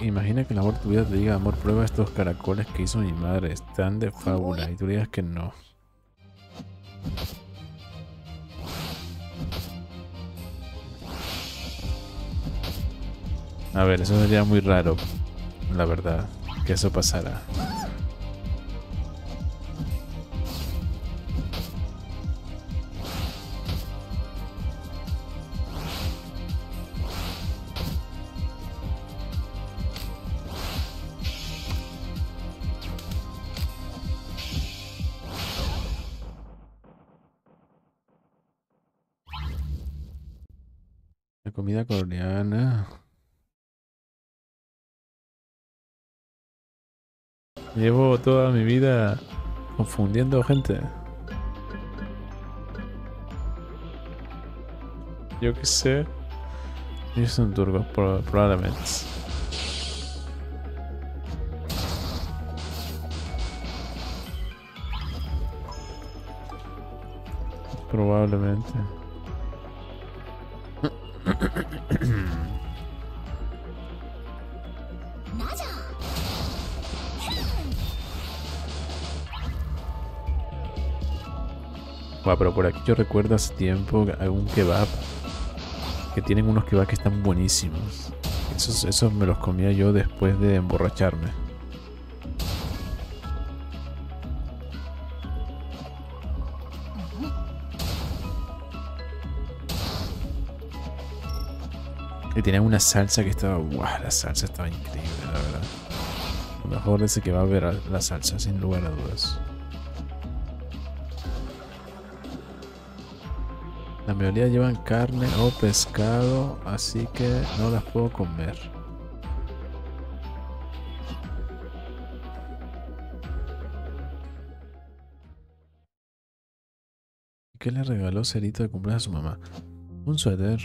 Imagina que el amor de tu vida te diga, amor, prueba estos caracoles que hizo mi madre, están de fábula, y tú digas que no. A ver, eso sería muy raro, la verdad, que eso pasara. La comida coreana... Llevo toda mi vida confundiendo gente. Yo qué sé. Ellos son turcos, probablemente. Probablemente. Wow, pero por aquí yo recuerdo hace tiempo algún kebab que tienen unos kebab que están buenísimos. Esos, esos me los comía yo después de emborracharme. Y tenían una salsa que estaba... wow, la salsa estaba increíble, la verdad. Lo mejor es que va a ver la salsa, sin lugar a dudas. La mayoría llevan carne o pescado, así que no las puedo comer. ¿Qué le regaló Cerito de cumpleaños a su mamá? Un suéter.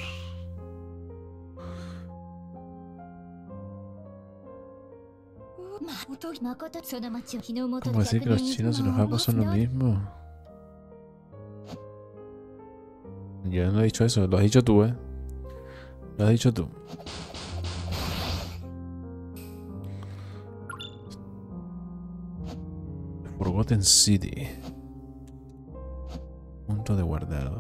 ¿Cómo decir que los chinos y los japoneses son lo mismo? Yo no he dicho eso, lo has dicho tú, eh. Lo has dicho tú. Forgotten City. Punto de guardado.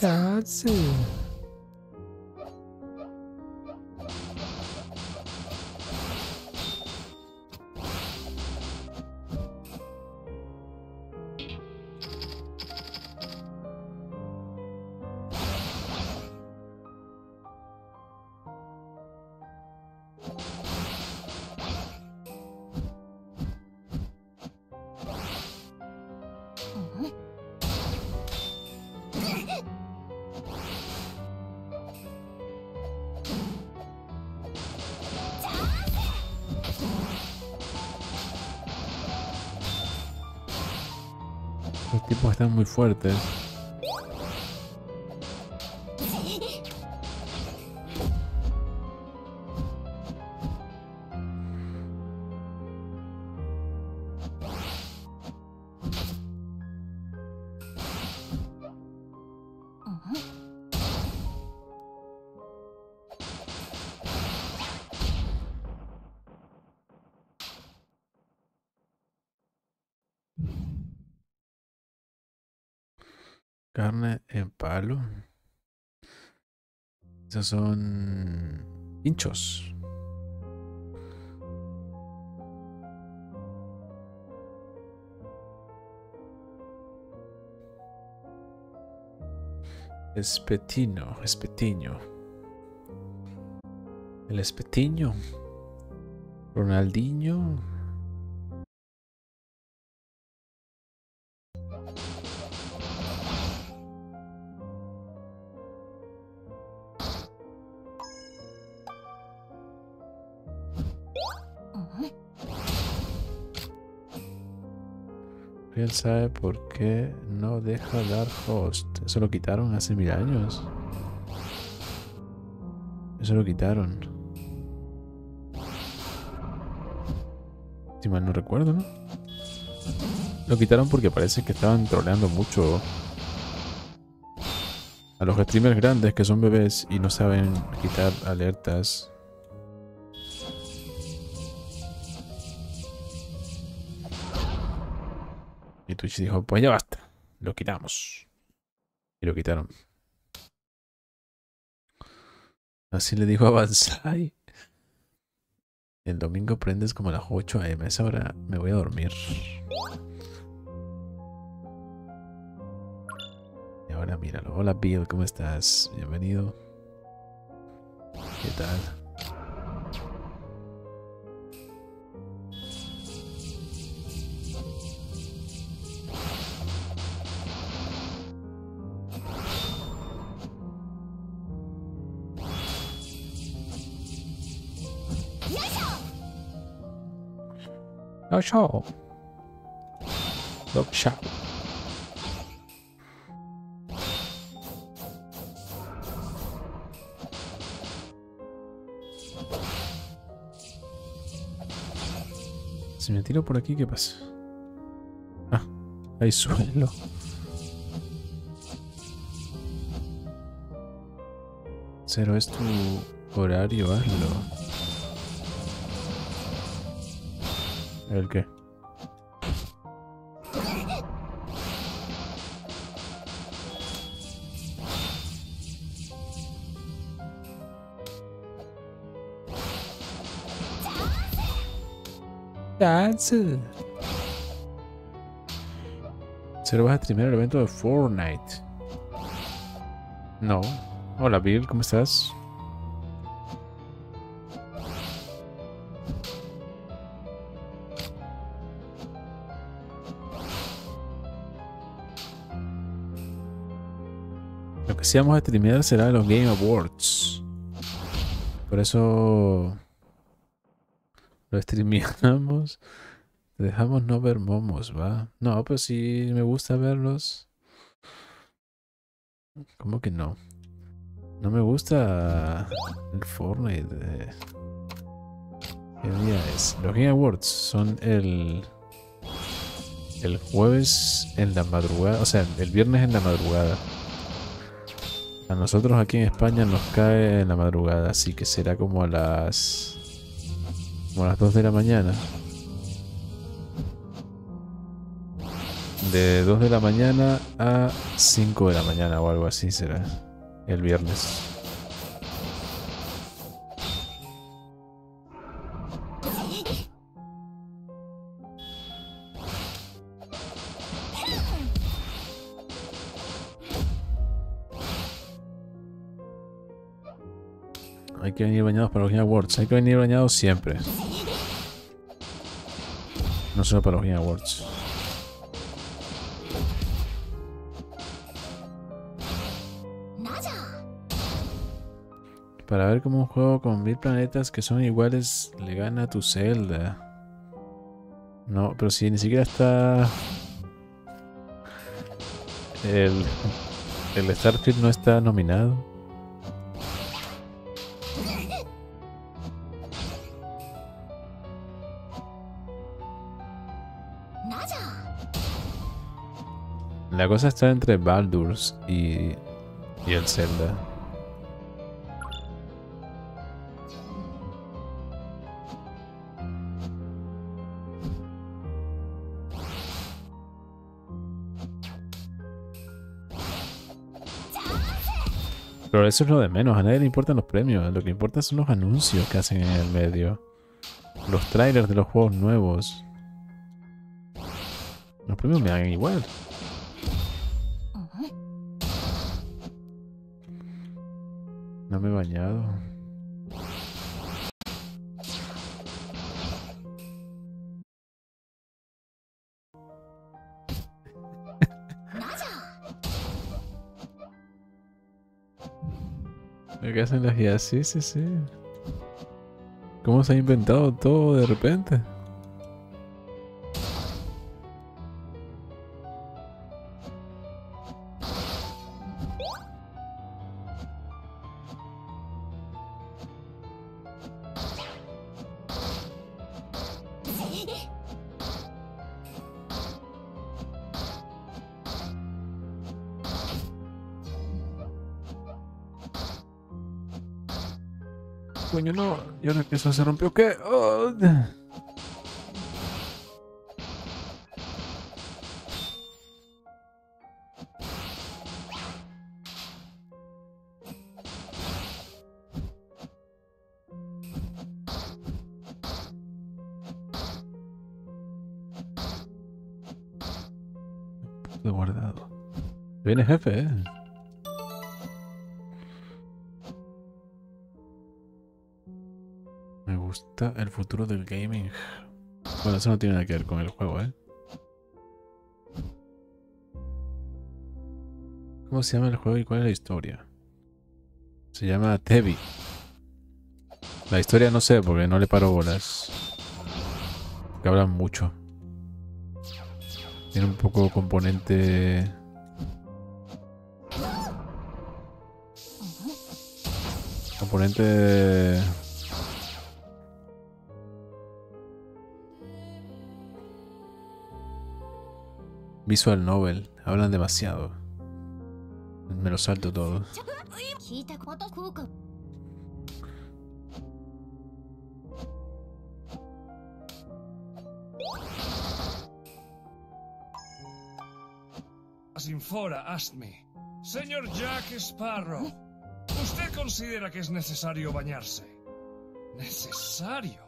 Tatsu. Están muy fuertes. Carne en palo. Esos son pinchos. Espetino, espetiño. El espetiño. Ronaldinho. Él sabe por qué no deja dar host. Eso lo quitaron hace mil años. Eso lo quitaron. Si mal no recuerdo, ¿no? Lo quitaron porque parece que estaban troleando mucho a los streamers grandes que son bebés y no saben quitar alertas. Y Twitch dijo, pues ya basta, lo quitamos. Y lo quitaron. Así le dijo a Banzai. El domingo prendes como a las ocho a eme Esa hora me voy a dormir. Y ahora míralo. Hola, Bill, ¿cómo estás? Bienvenido. ¿Qué tal? No show. No show. Si me tiro por aquí, ¿qué pasa? Ah, ahí suelo. Cero es tu horario, hazlo. ¿El qué? Dance. ¿Se lo vas a streamear el evento de Fortnite? No. Hola, Bill, ¿cómo estás? Si vamos a streamear será los Game Awards. Por eso lo streameamos. Te dejamos no ver momos, ¿va? No, pero sí me gusta verlos. ¿Cómo que no? No me gusta el Fortnite. De... ¿Qué día es? Los Game Awards son el... el jueves en la madrugada. O sea, el viernes en la madrugada. A nosotros aquí en España nos cae en la madrugada, así que será como a las como a las dos de la mañana. De dos de la mañana a cinco de la mañana o algo así será el viernes. Hay que venir bañados para los Game Awards. Hay que venir bañados siempre. No solo para los Game Awards. Para ver cómo un juego con mil planetas que son iguales le gana a tu Zelda. No, pero si ni siquiera está... El, el Starfield no está nominado. La cosa está entre Baldur's y, y el Zelda. Pero eso es lo de menos, a nadie le importan los premios, lo que importa son los anuncios que hacen en el medio. Los trailers de los juegos nuevos. Los premios me dan igual. No me he bañado. ¿Lo que hacen las guías? Sí, sí, sí. ¿Cómo se ha inventado todo de repente? Coño, no. ¿Y ahora que eso se rompió? ¿Qué? Oh. De guardado. Viene jefe, eh. Me gusta el futuro del gaming. Bueno, eso no tiene nada que ver con el juego, eh. ¿Cómo se llama el juego y cuál es la historia? Se llama Tevi. La historia no sé porque no le paro bolas. Que hablan mucho. Tiene un poco componente... Componente... Visual novel. Hablan demasiado. Me lo salto todo. Sinfora asked me, señor Jack Sparrow, ¿usted considera que es necesario bañarse? ¿Necesario?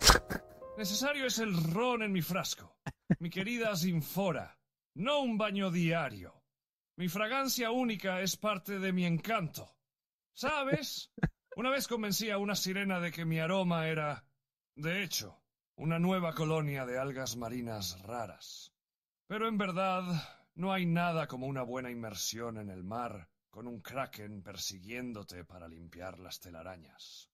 Necesario es el ron en mi frasco, mi querida Sinfora, no un baño diario. Mi fragancia única es parte de mi encanto. ¿Sabes? Una vez convencí a una sirena de que mi aroma era, de hecho, una nueva colonia de algas marinas raras. Pero en verdad... No hay nada como una buena inmersión en el mar, con un kraken persiguiéndote para limpiar las telarañas.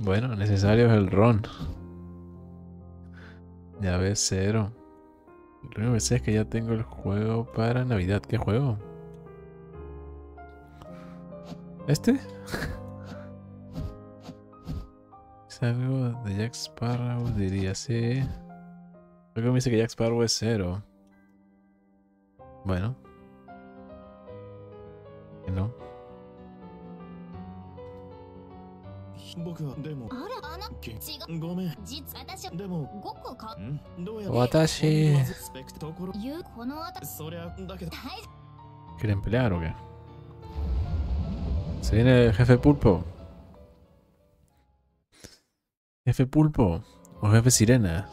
Bueno, necesario es el ron. Ya ves, cero. Lo único que sé es que ya tengo el juego para Navidad. ¿Qué juego? ¿Este? Algo de Jack Sparrow, diría, sí. Creo que me dice que Jack Sparrow es cero. Bueno. No. Watashi. ¿Quieren pelear o qué? ¿Se viene el jefe pulpo? ¿Jefe pulpo o jefe sirena?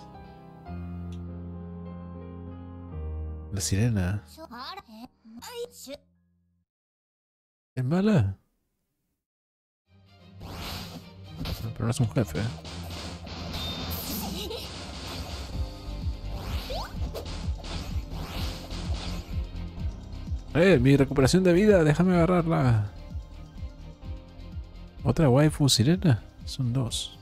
La sirena. ¿Es mala? Pero no es un jefe. ¡Eh! ¡Mi recuperación de vida! ¡Déjame agarrarla! ¿Otra waifu sirena? Son dos.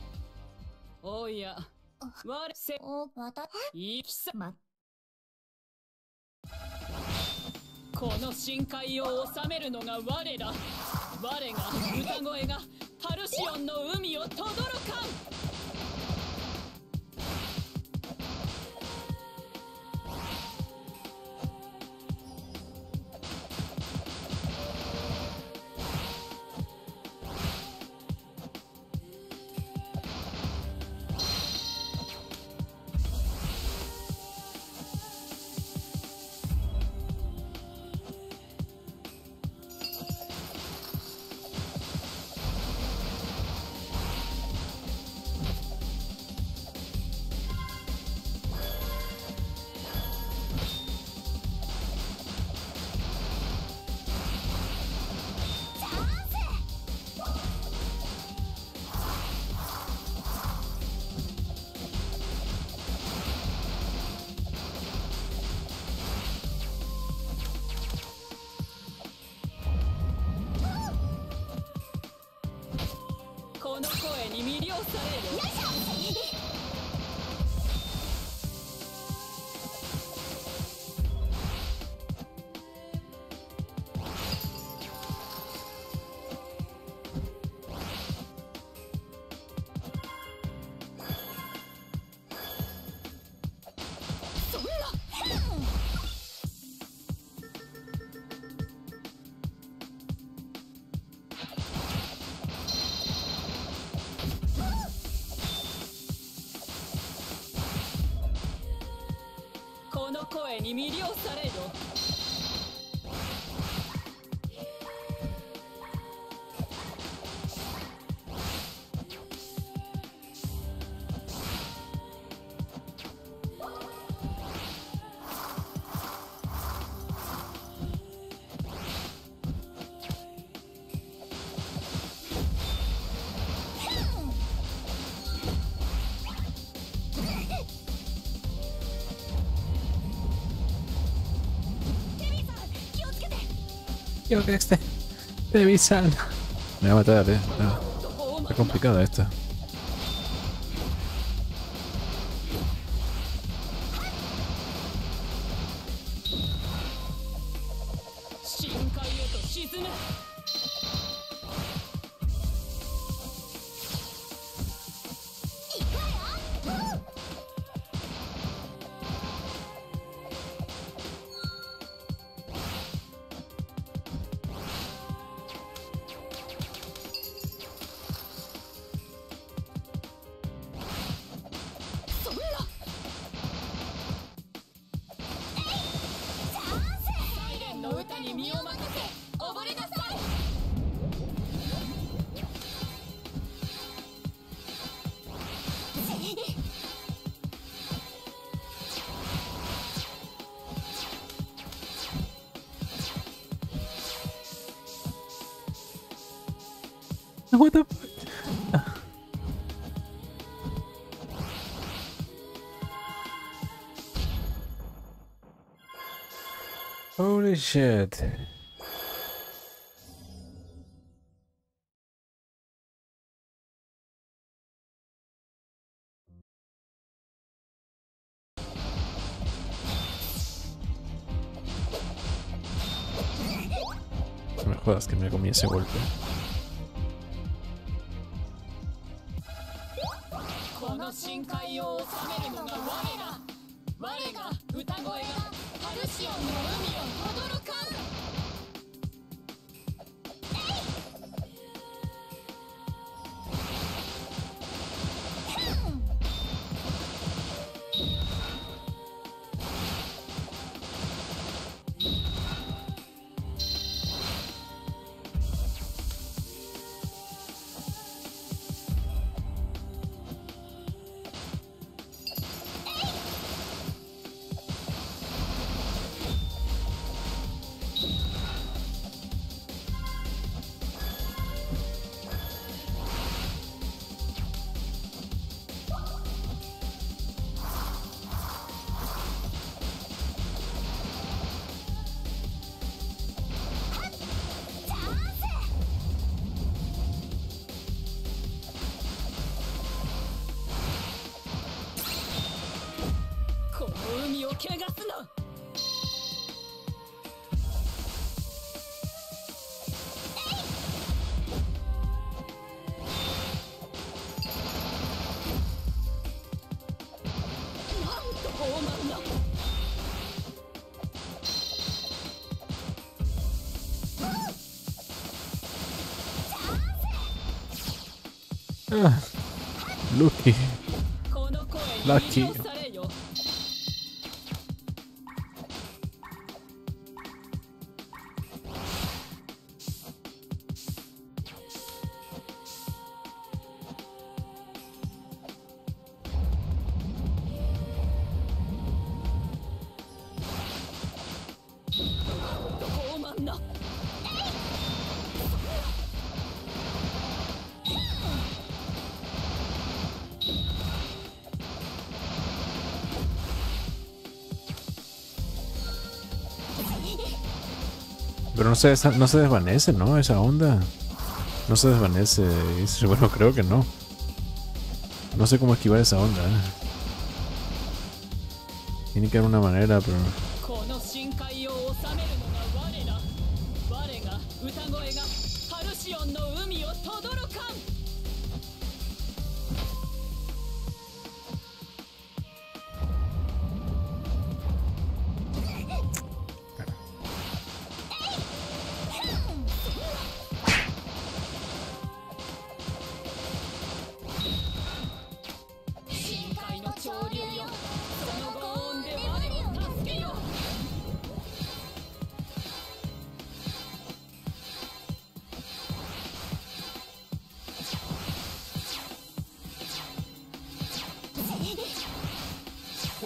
Quiero que este te visan. Me va a matar, eh. No. Está complicada esta. Shit. No me jodas que me comí ese golpe. Lucky. Lucky. No se, no se desvanece, ¿no? Esa onda. No se desvanece. Bueno, creo que no. No sé cómo esquivar esa onda. Tiene que haber una manera, pero...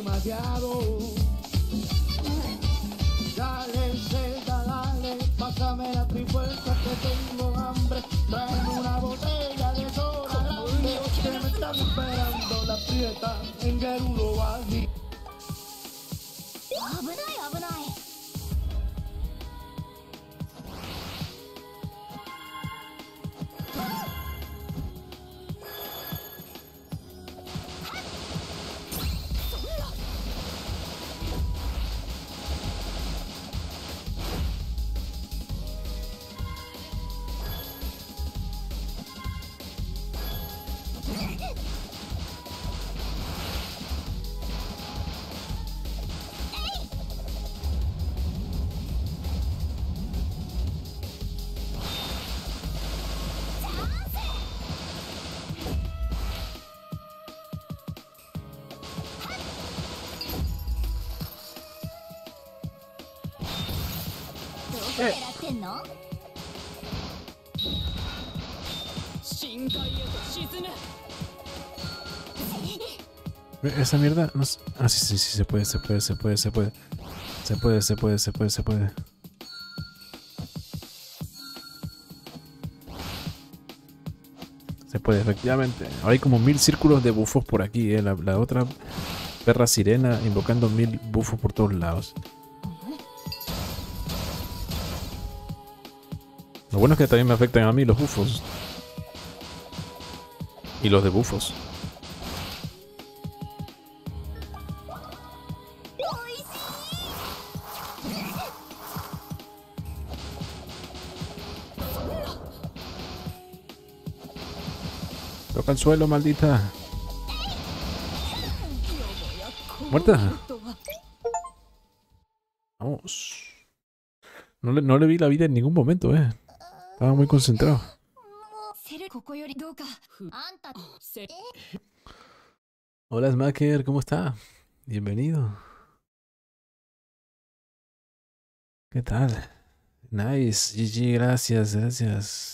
demasiado. Dale, Zelda, dale, pásame la trifuerza que tengo hambre. Traen una botella de soda grande que me están esperando la prieta en Gerudo Baji. Esa mierda no es... Ah, sí, sí, sí, se puede, se puede, se puede, se puede. Se puede, se puede, se puede, se puede. Se puede, efectivamente. Ahora hay como mil círculos de bufos por aquí, eh. La, la otra perra sirena invocando mil bufos por todos lados. Lo bueno es que también me afectan a mí los bufos. Y los de bufos. Toca el suelo, maldita. ¿Muerta? Vamos. No le, no le vi la vida en ningún momento, eh. Estaba muy concentrado. Hola, Smacker, ¿cómo está? Bienvenido. ¿Qué tal? Nice, G G, gracias, gracias.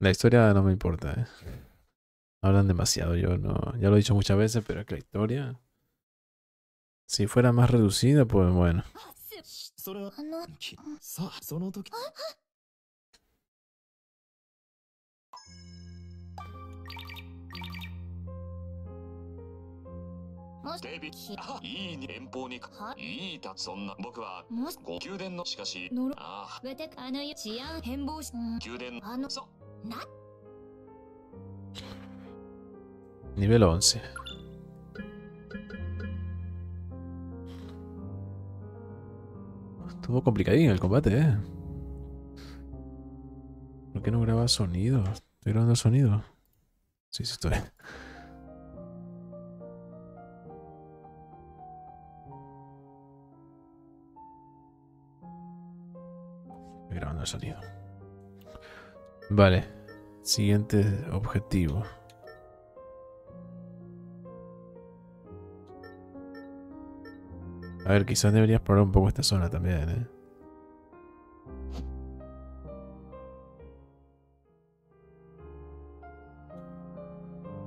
La historia no me importa, eh. Hablan demasiado, yo no. Ya lo he dicho muchas veces, pero es que la historia. Si fuera más reducida, pues bueno. Nivel once. Estuvo complicadín el combate, eh. ¿Por qué no graba sonido? ¿Estoy grabando sonido? Sí, sí estoy. Estoy grabando el sonido. Vale. Siguiente objetivo. A ver, quizás debería explorar un poco esta zona también, ¿eh?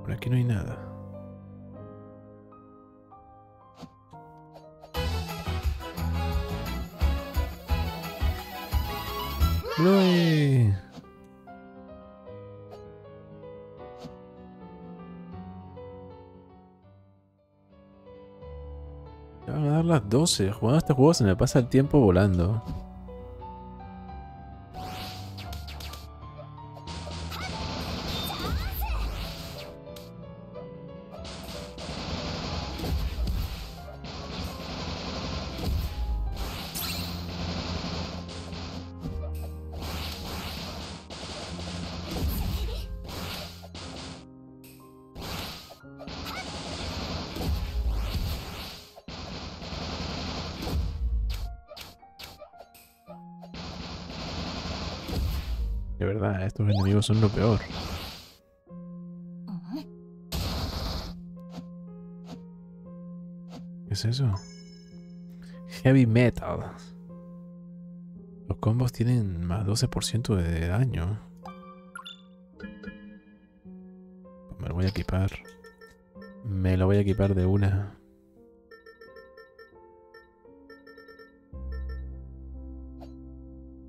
Por aquí no hay nada. ¡Uy! Van a dar las doce. Jugando a este juego se me pasa el tiempo volando. Estos enemigos son lo peor. ¿Qué es eso? Heavy metal. Los combos tienen más doce por ciento de daño. Me lo voy a equipar. Me lo voy a equipar de una.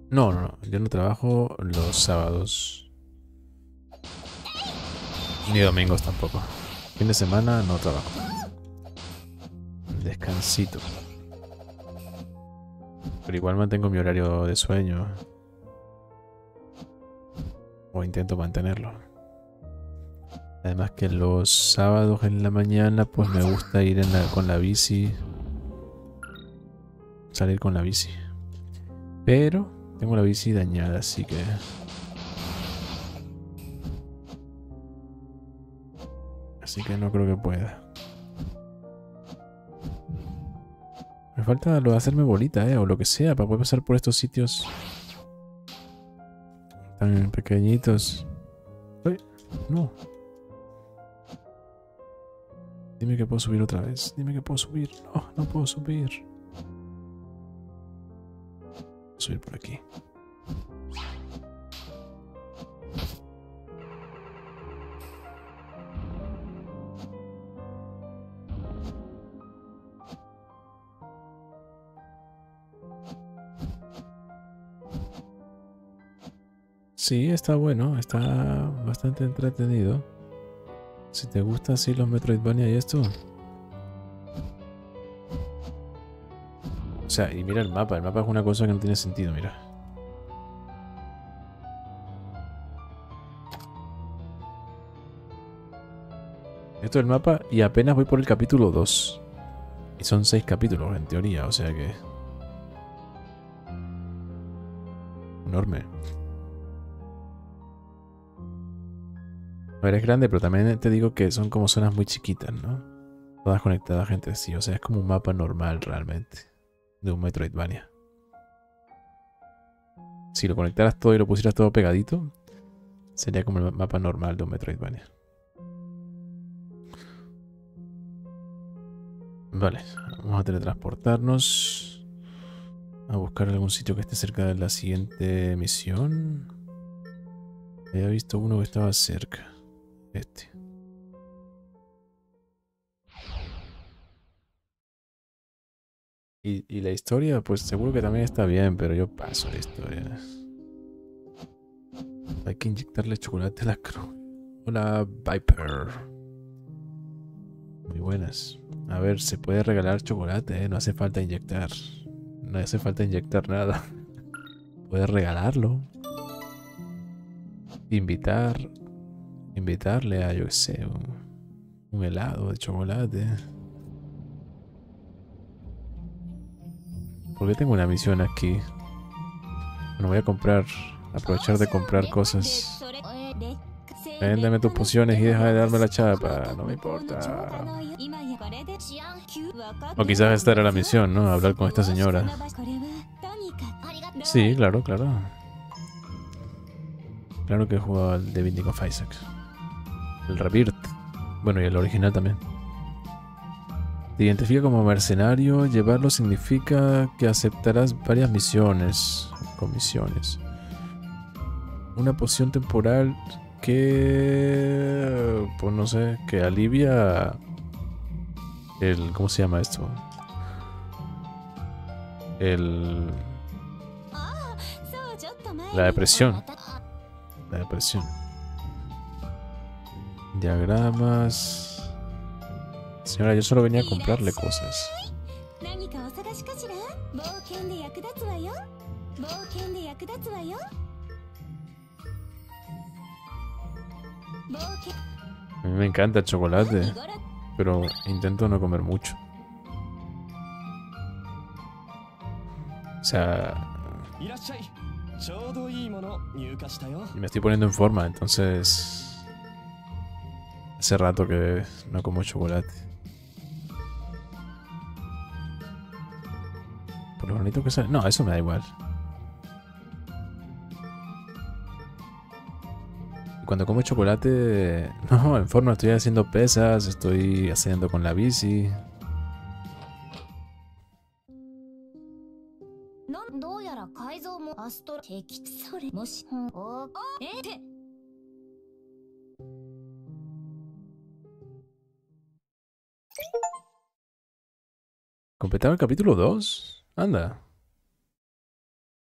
No, no, no. Yo no trabajo los sábados. Ni domingos tampoco. Fin de semana no trabajo. Descansito. Pero igual mantengo mi horario de sueño. O intento mantenerlo. Además que los sábados en la mañana pues me gusta ir en la, con la bici. Salir con la bici. Pero tengo la bici dañada, así que... Así que no creo que pueda. Me falta lo de hacerme bolita, eh, o lo que sea, para poder pasar por estos sitios tan pequeñitos. Uy, no. Dime que puedo subir otra vez. Dime que puedo subir. No, no puedo subir. Voy a subir por aquí. Sí, está bueno. Está bastante entretenido. Si te gustan así los Metroidvania y esto. O sea, y mira el mapa. El mapa es una cosa que no tiene sentido, mira. Esto es el mapa y apenas voy por el capítulo dos. Y son seis capítulos en teoría, o sea que... Enorme. A ver, es grande, pero también te digo que son como zonas muy chiquitas, ¿no? Todas conectadas entre sí, o sea, es como un mapa normal realmente, de un Metroidvania. Si lo conectaras todo y lo pusieras todo pegadito, sería como el mapa normal de un Metroidvania. Vale, vamos a teletransportarnos. A buscar algún sitio que esté cerca de la siguiente misión. Había visto uno que estaba cerca. Este. Y, y la historia, pues seguro que también está bien, pero yo paso la historia. Hay que inyectarle chocolate a la cruz. Hola, Viper. Muy buenas. A ver, se puede regalar chocolate, ¿eh? No hace falta inyectar. No hace falta inyectar nada. Puedes regalarlo. Invitar. Invitarle a, yo qué sé, un, un helado de chocolate. Porque tengo una misión aquí. Bueno, voy a comprar, aprovechar de comprar cosas. Véndeme tus pociones y deja de darme la chapa, no me importa. O quizás esta era la misión, ¿no? Hablar con esta señora. Sí, claro, claro. Claro que he jugado al The Binding of Isaac. El Rebirth. Bueno, y el original también. Te identifica como mercenario. Llevarlo significa que aceptarás varias misiones. Comisiones. Una poción temporal que... Pues no sé. Que alivia... El... ¿Cómo se llama esto? El... La depresión. La depresión. Diagramas. Señora, yo solo venía a comprarle cosas. A mí me encanta el chocolate, pero intento no comer mucho. O sea... Y me estoy poniendo en forma, entonces... Hace rato que no como chocolate. Por lo bonito que sale. No, eso me da igual. Cuando como chocolate... No, en forma estoy haciendo pesas, estoy haciendo con la bici. completaba el capítulo dos. Anda.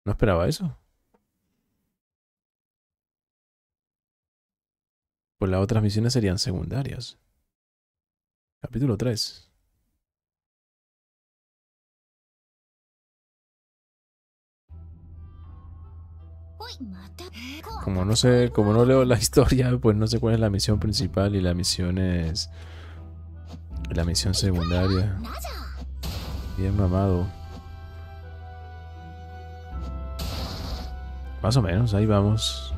No esperaba eso. Pues las otras misiones serían secundarias. Capítulo tres. Como no sé, como no leo la historia, pues no sé cuál es la misión principal y la misión es... la misión secundaria. Bien mamado. Más o menos, ahí vamos.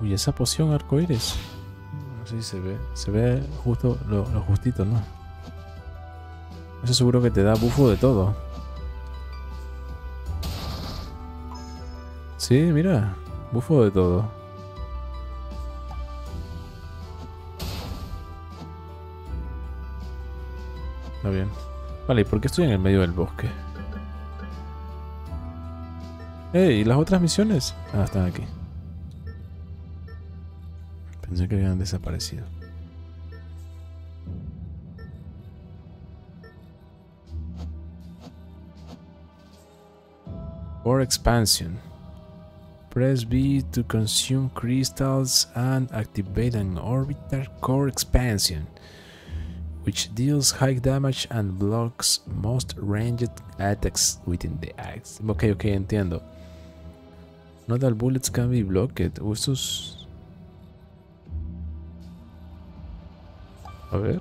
Uy, esa poción arcoíris. No sé si se ve. Se ve justo lo, lo justito, ¿no? Eso seguro que te da bufo de todo. Sí, mira. Bufo de todo. Está bien. Vale, ¿y por qué estoy en el medio del bosque? Ey, ¿y las otras misiones? Ah, están aquí. Pensé que habían desaparecido. Or expansion. Press B to consume crystals and activate an orbital core expansion, which deals high damage and blocks most ranged attacks within the axe. Ok, ok, entiendo. Not all bullets can be blocked. Usos. A ver.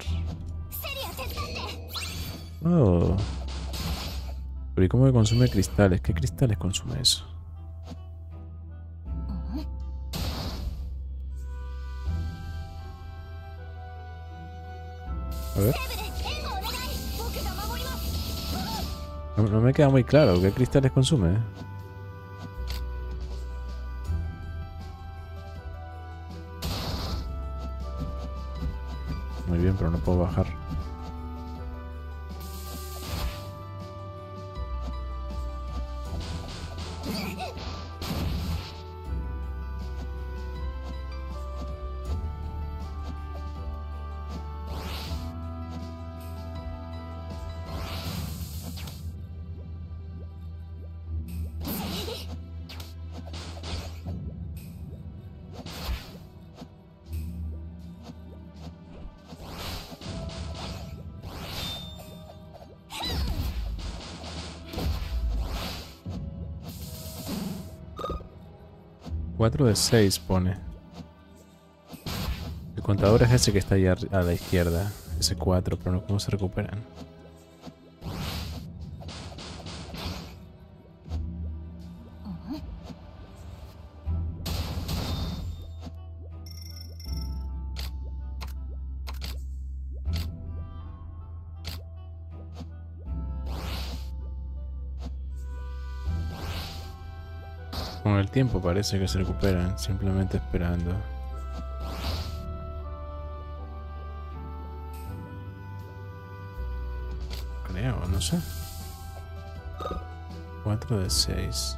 Oh. Pero ¿y cómo que consume cristales? ¿Qué cristales consume eso? A ver. No, no me queda muy claro qué cristales consume. Muy bien, pero no puedo bajar. cuatro de seis pone. El contador es ese que está allá a la izquierda. Ese cuatro, pero no, ¿cómo se recuperan? Tiempo parece que se recuperan, simplemente esperando. Creo, no sé. cuatro de seis.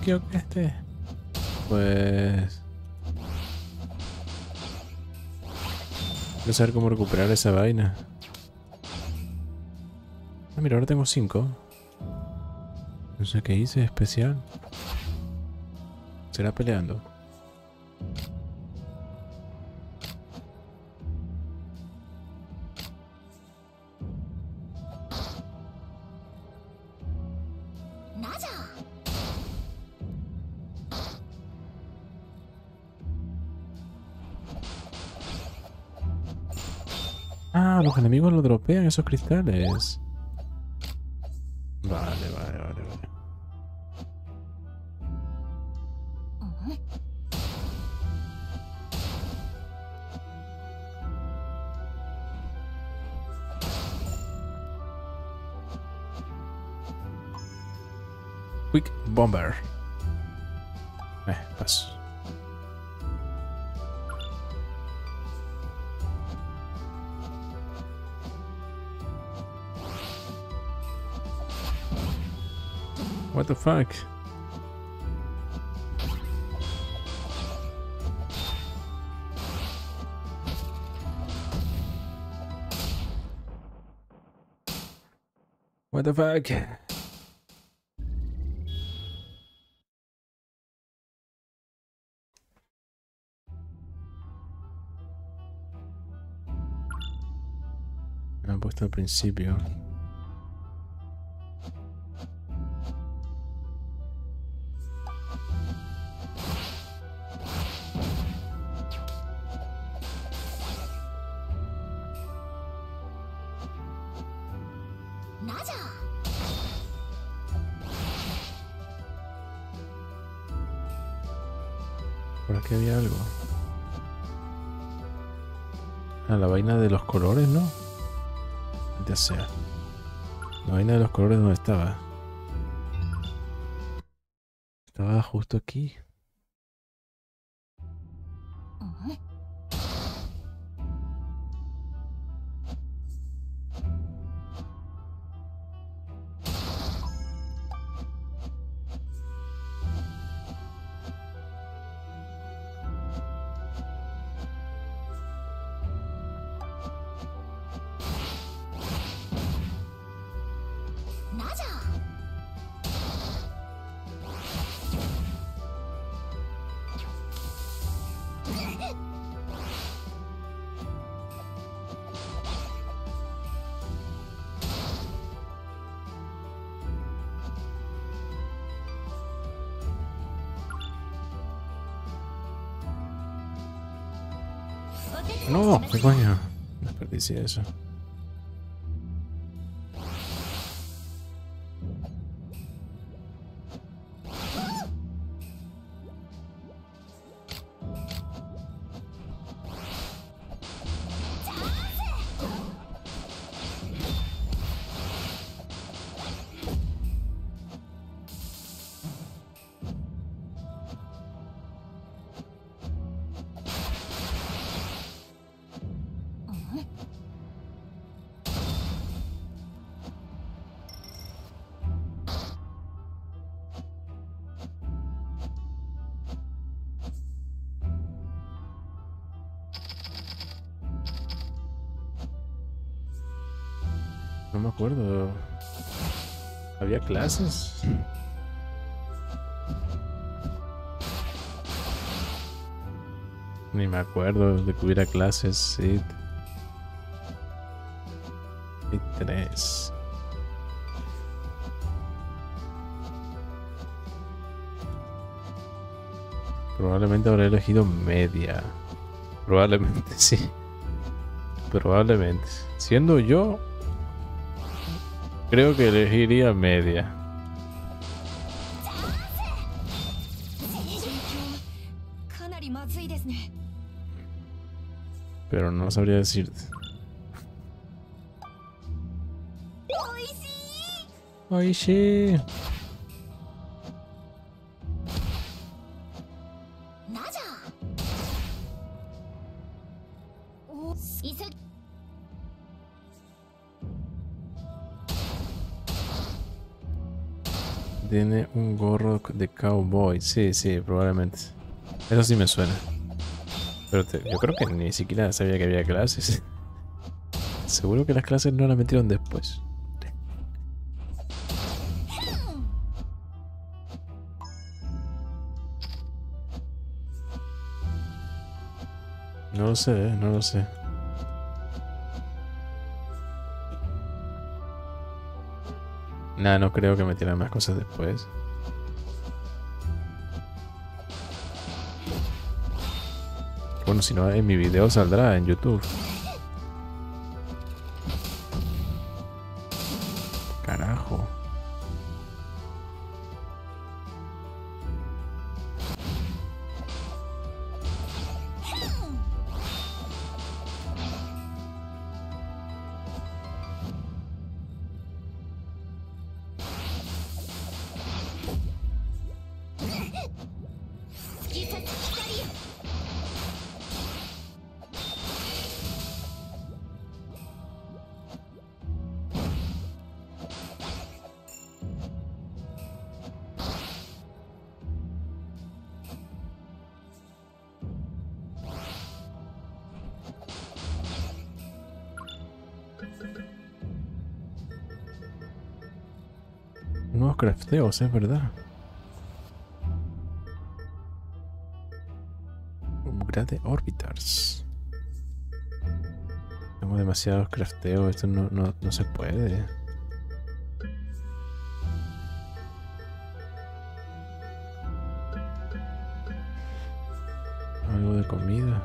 Creo que este pues quiero saber cómo recuperar esa vaina. Ah, mira, ahora tengo cinco. No sé qué hice especial. Será peleando. Amigos, lo dropean esos cristales. Vale, vale, vale, vale. Quick Bomber. Eh, paso. What the fuck? What the fuck? Me han puesto al principio. Que había algo. Ah, la vaina de los colores, ¿no? Ya sea. La vaina de los colores donde estaba. Estaba justo aquí. No, qué coño. Desperdicié eso. No me acuerdo. ¿Había clases? Ni me acuerdo de que hubiera clases. Sí. Y tres. Probablemente habré elegido media. Probablemente sí. Probablemente. Siendo yo... creo que elegiría media. Pero no sabría decirte. ¡Oishii! Tiene un gorro de cowboy. Sí, sí, probablemente. Eso sí me suena. Pero te, yo creo que ni siquiera sabía que había clases. Seguro que las clases no las metieron después. No lo sé, eh, no lo sé. Nah, no creo que me tiren más cosas después. Bueno, si no, en mi video saldrá en YouTube. Carajo. Nuevos crafteos, es verdad. Upgrade Orbitars. Tenemos demasiados crafteos, esto no, no, no se puede. Algo de comida.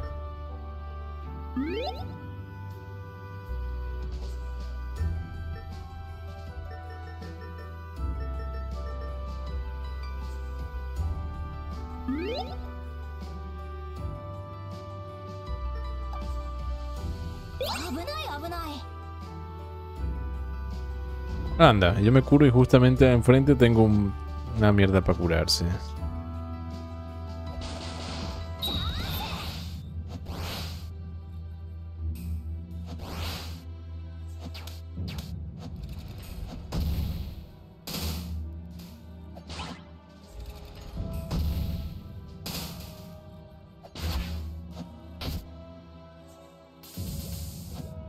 Anda, yo me curo y justamente enfrente tengo un, una mierda para curarse.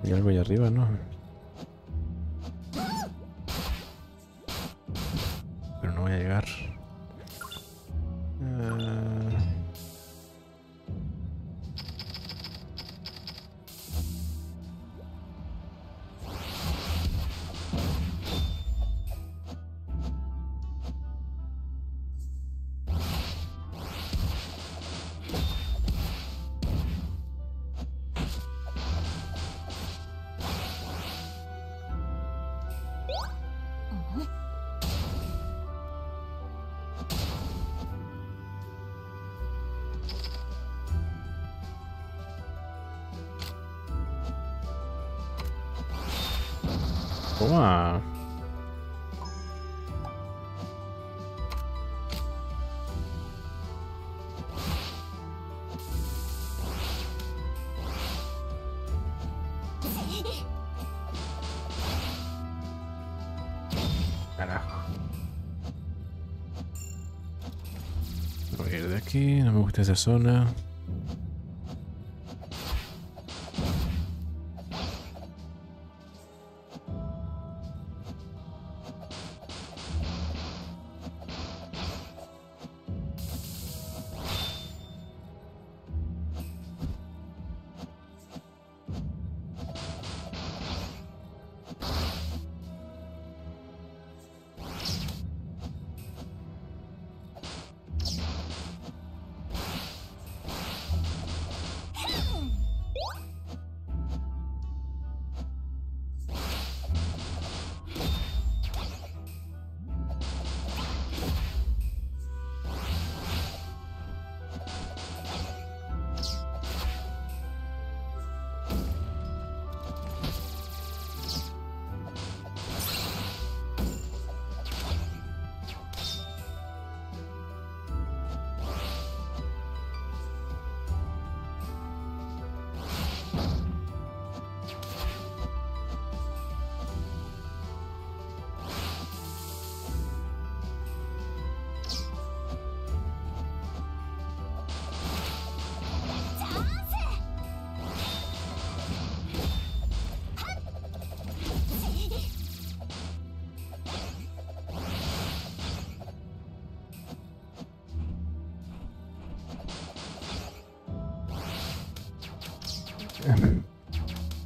Hay algo allá arriba, ¿no? Pero no voy a llegar. Uh... Toma. Carajo. Voy a ir de aquí, no me gusta esa zona.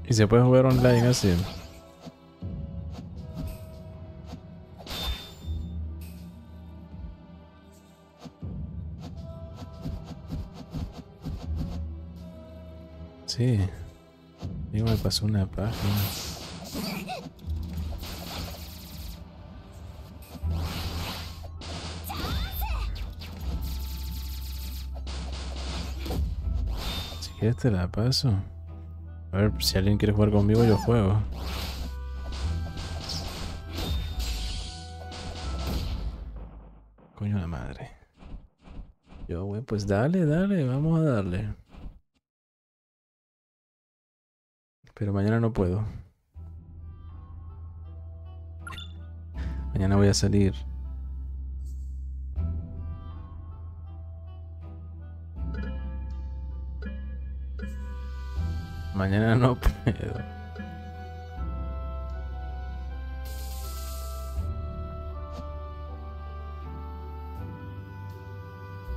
Y se puede jugar online así. Sí. Digo, me pasó una página. Si quieres te la paso. A ver, si alguien quiere jugar conmigo, yo juego. Coño de madre. Yo, güey, pues dale, dale, vamos a darle. Pero mañana no puedo. Mañana voy a salir. Mañana no puedo.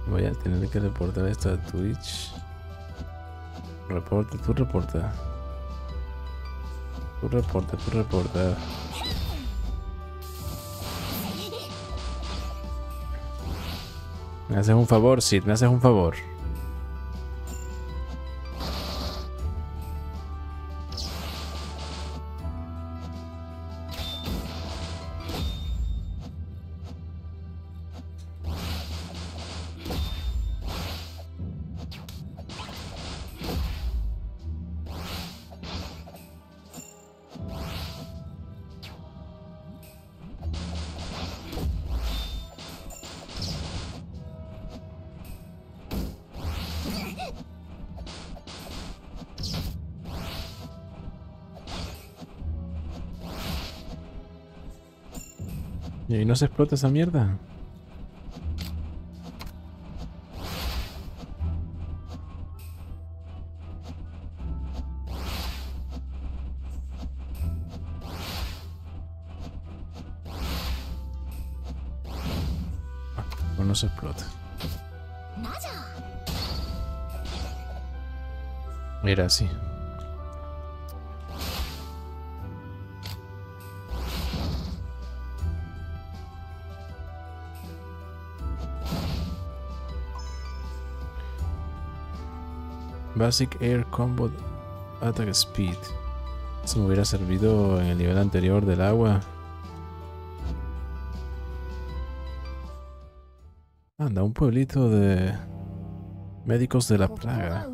Voy a tener que reportar esto a Twitch. Reporta, tú reporta. Tú reporta, tú reporta. Me haces un favor, Sid, me haces un favor. ¿No se explota esa mierda? Ah, o no se explota. Mira, así. Basic Air Combo Attack Speed. Eso me hubiera servido en el nivel anterior del agua. Anda, un pueblito de médicos de la plaga.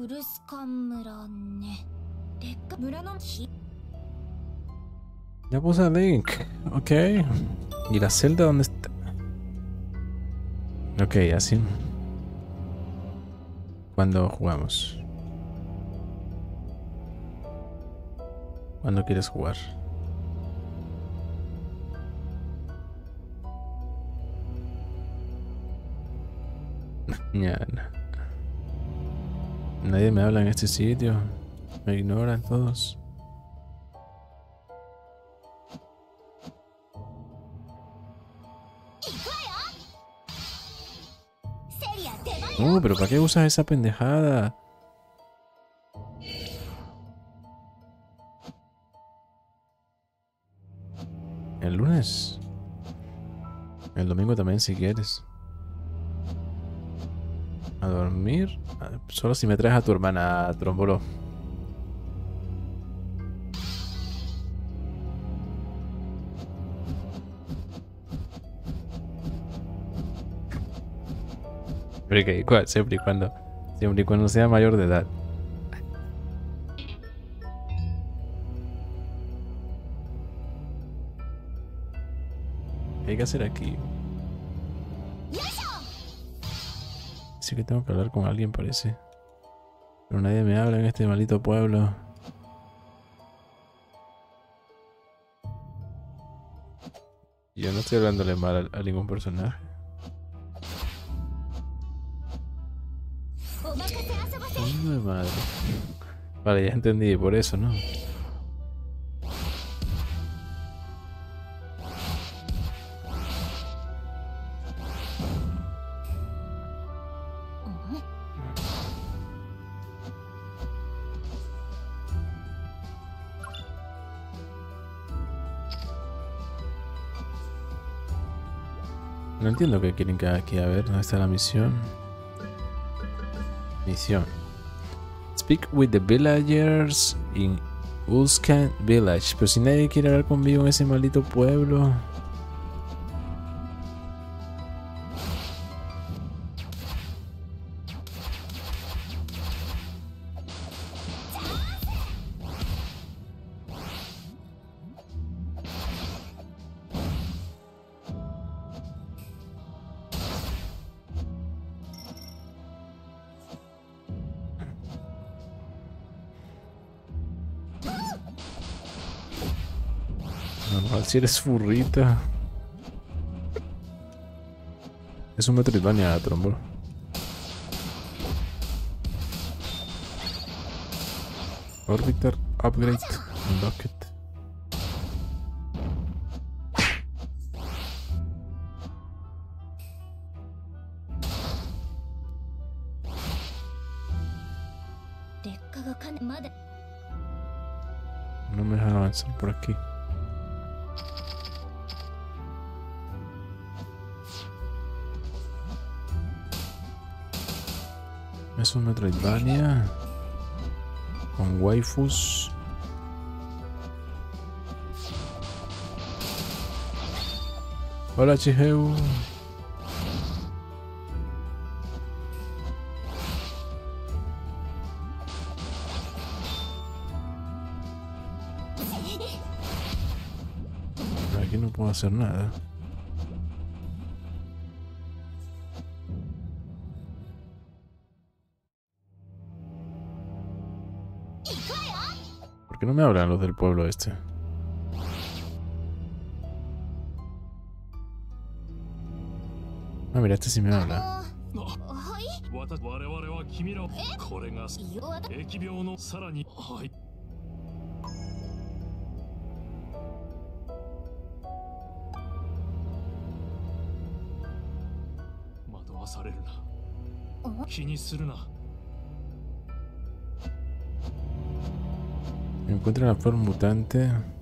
Ya puse a Link, ok. ¿Y la celda dónde está? Ok, así. ¿Cuándo jugamos? ¿Cuándo quieres jugar? Mañana. Nadie me habla en este sitio. Me ignoran todos. Uh, pero ¿para qué usas esa pendejada? El lunes. El domingo también si quieres. A dormir. Solo si me traes a tu hermana, Trombolo. Porque igual, siempre y cuando. Siempre y cuando sea mayor de edad. ¿Qué hay que hacer aquí? Sí que tengo que hablar con alguien, parece. Pero nadie me habla en este maldito pueblo. Yo no estoy hablándole mal a, a ningún personaje. ¡Ay, madre! Vale, ya entendí, por eso, ¿no? No entiendo qué quieren que haga aquí. A ver, ¿dónde está la misión? Misión. Speak with the villagers in Ulskan Village. Pero si nadie quiere hablar conmigo en ese maldito pueblo. Si eres furrita. Es un Metroidvania, Trombolo. Orbiter Upgrade Unlocked. avanzar por aquí. Es un Metroidvania con waifus. Hola Chiheu. Aquí no puedo hacer nada. ¿Por qué no me hablan los del pueblo este? Ah, mira, este sí me habla. Encuentra la flor mutante.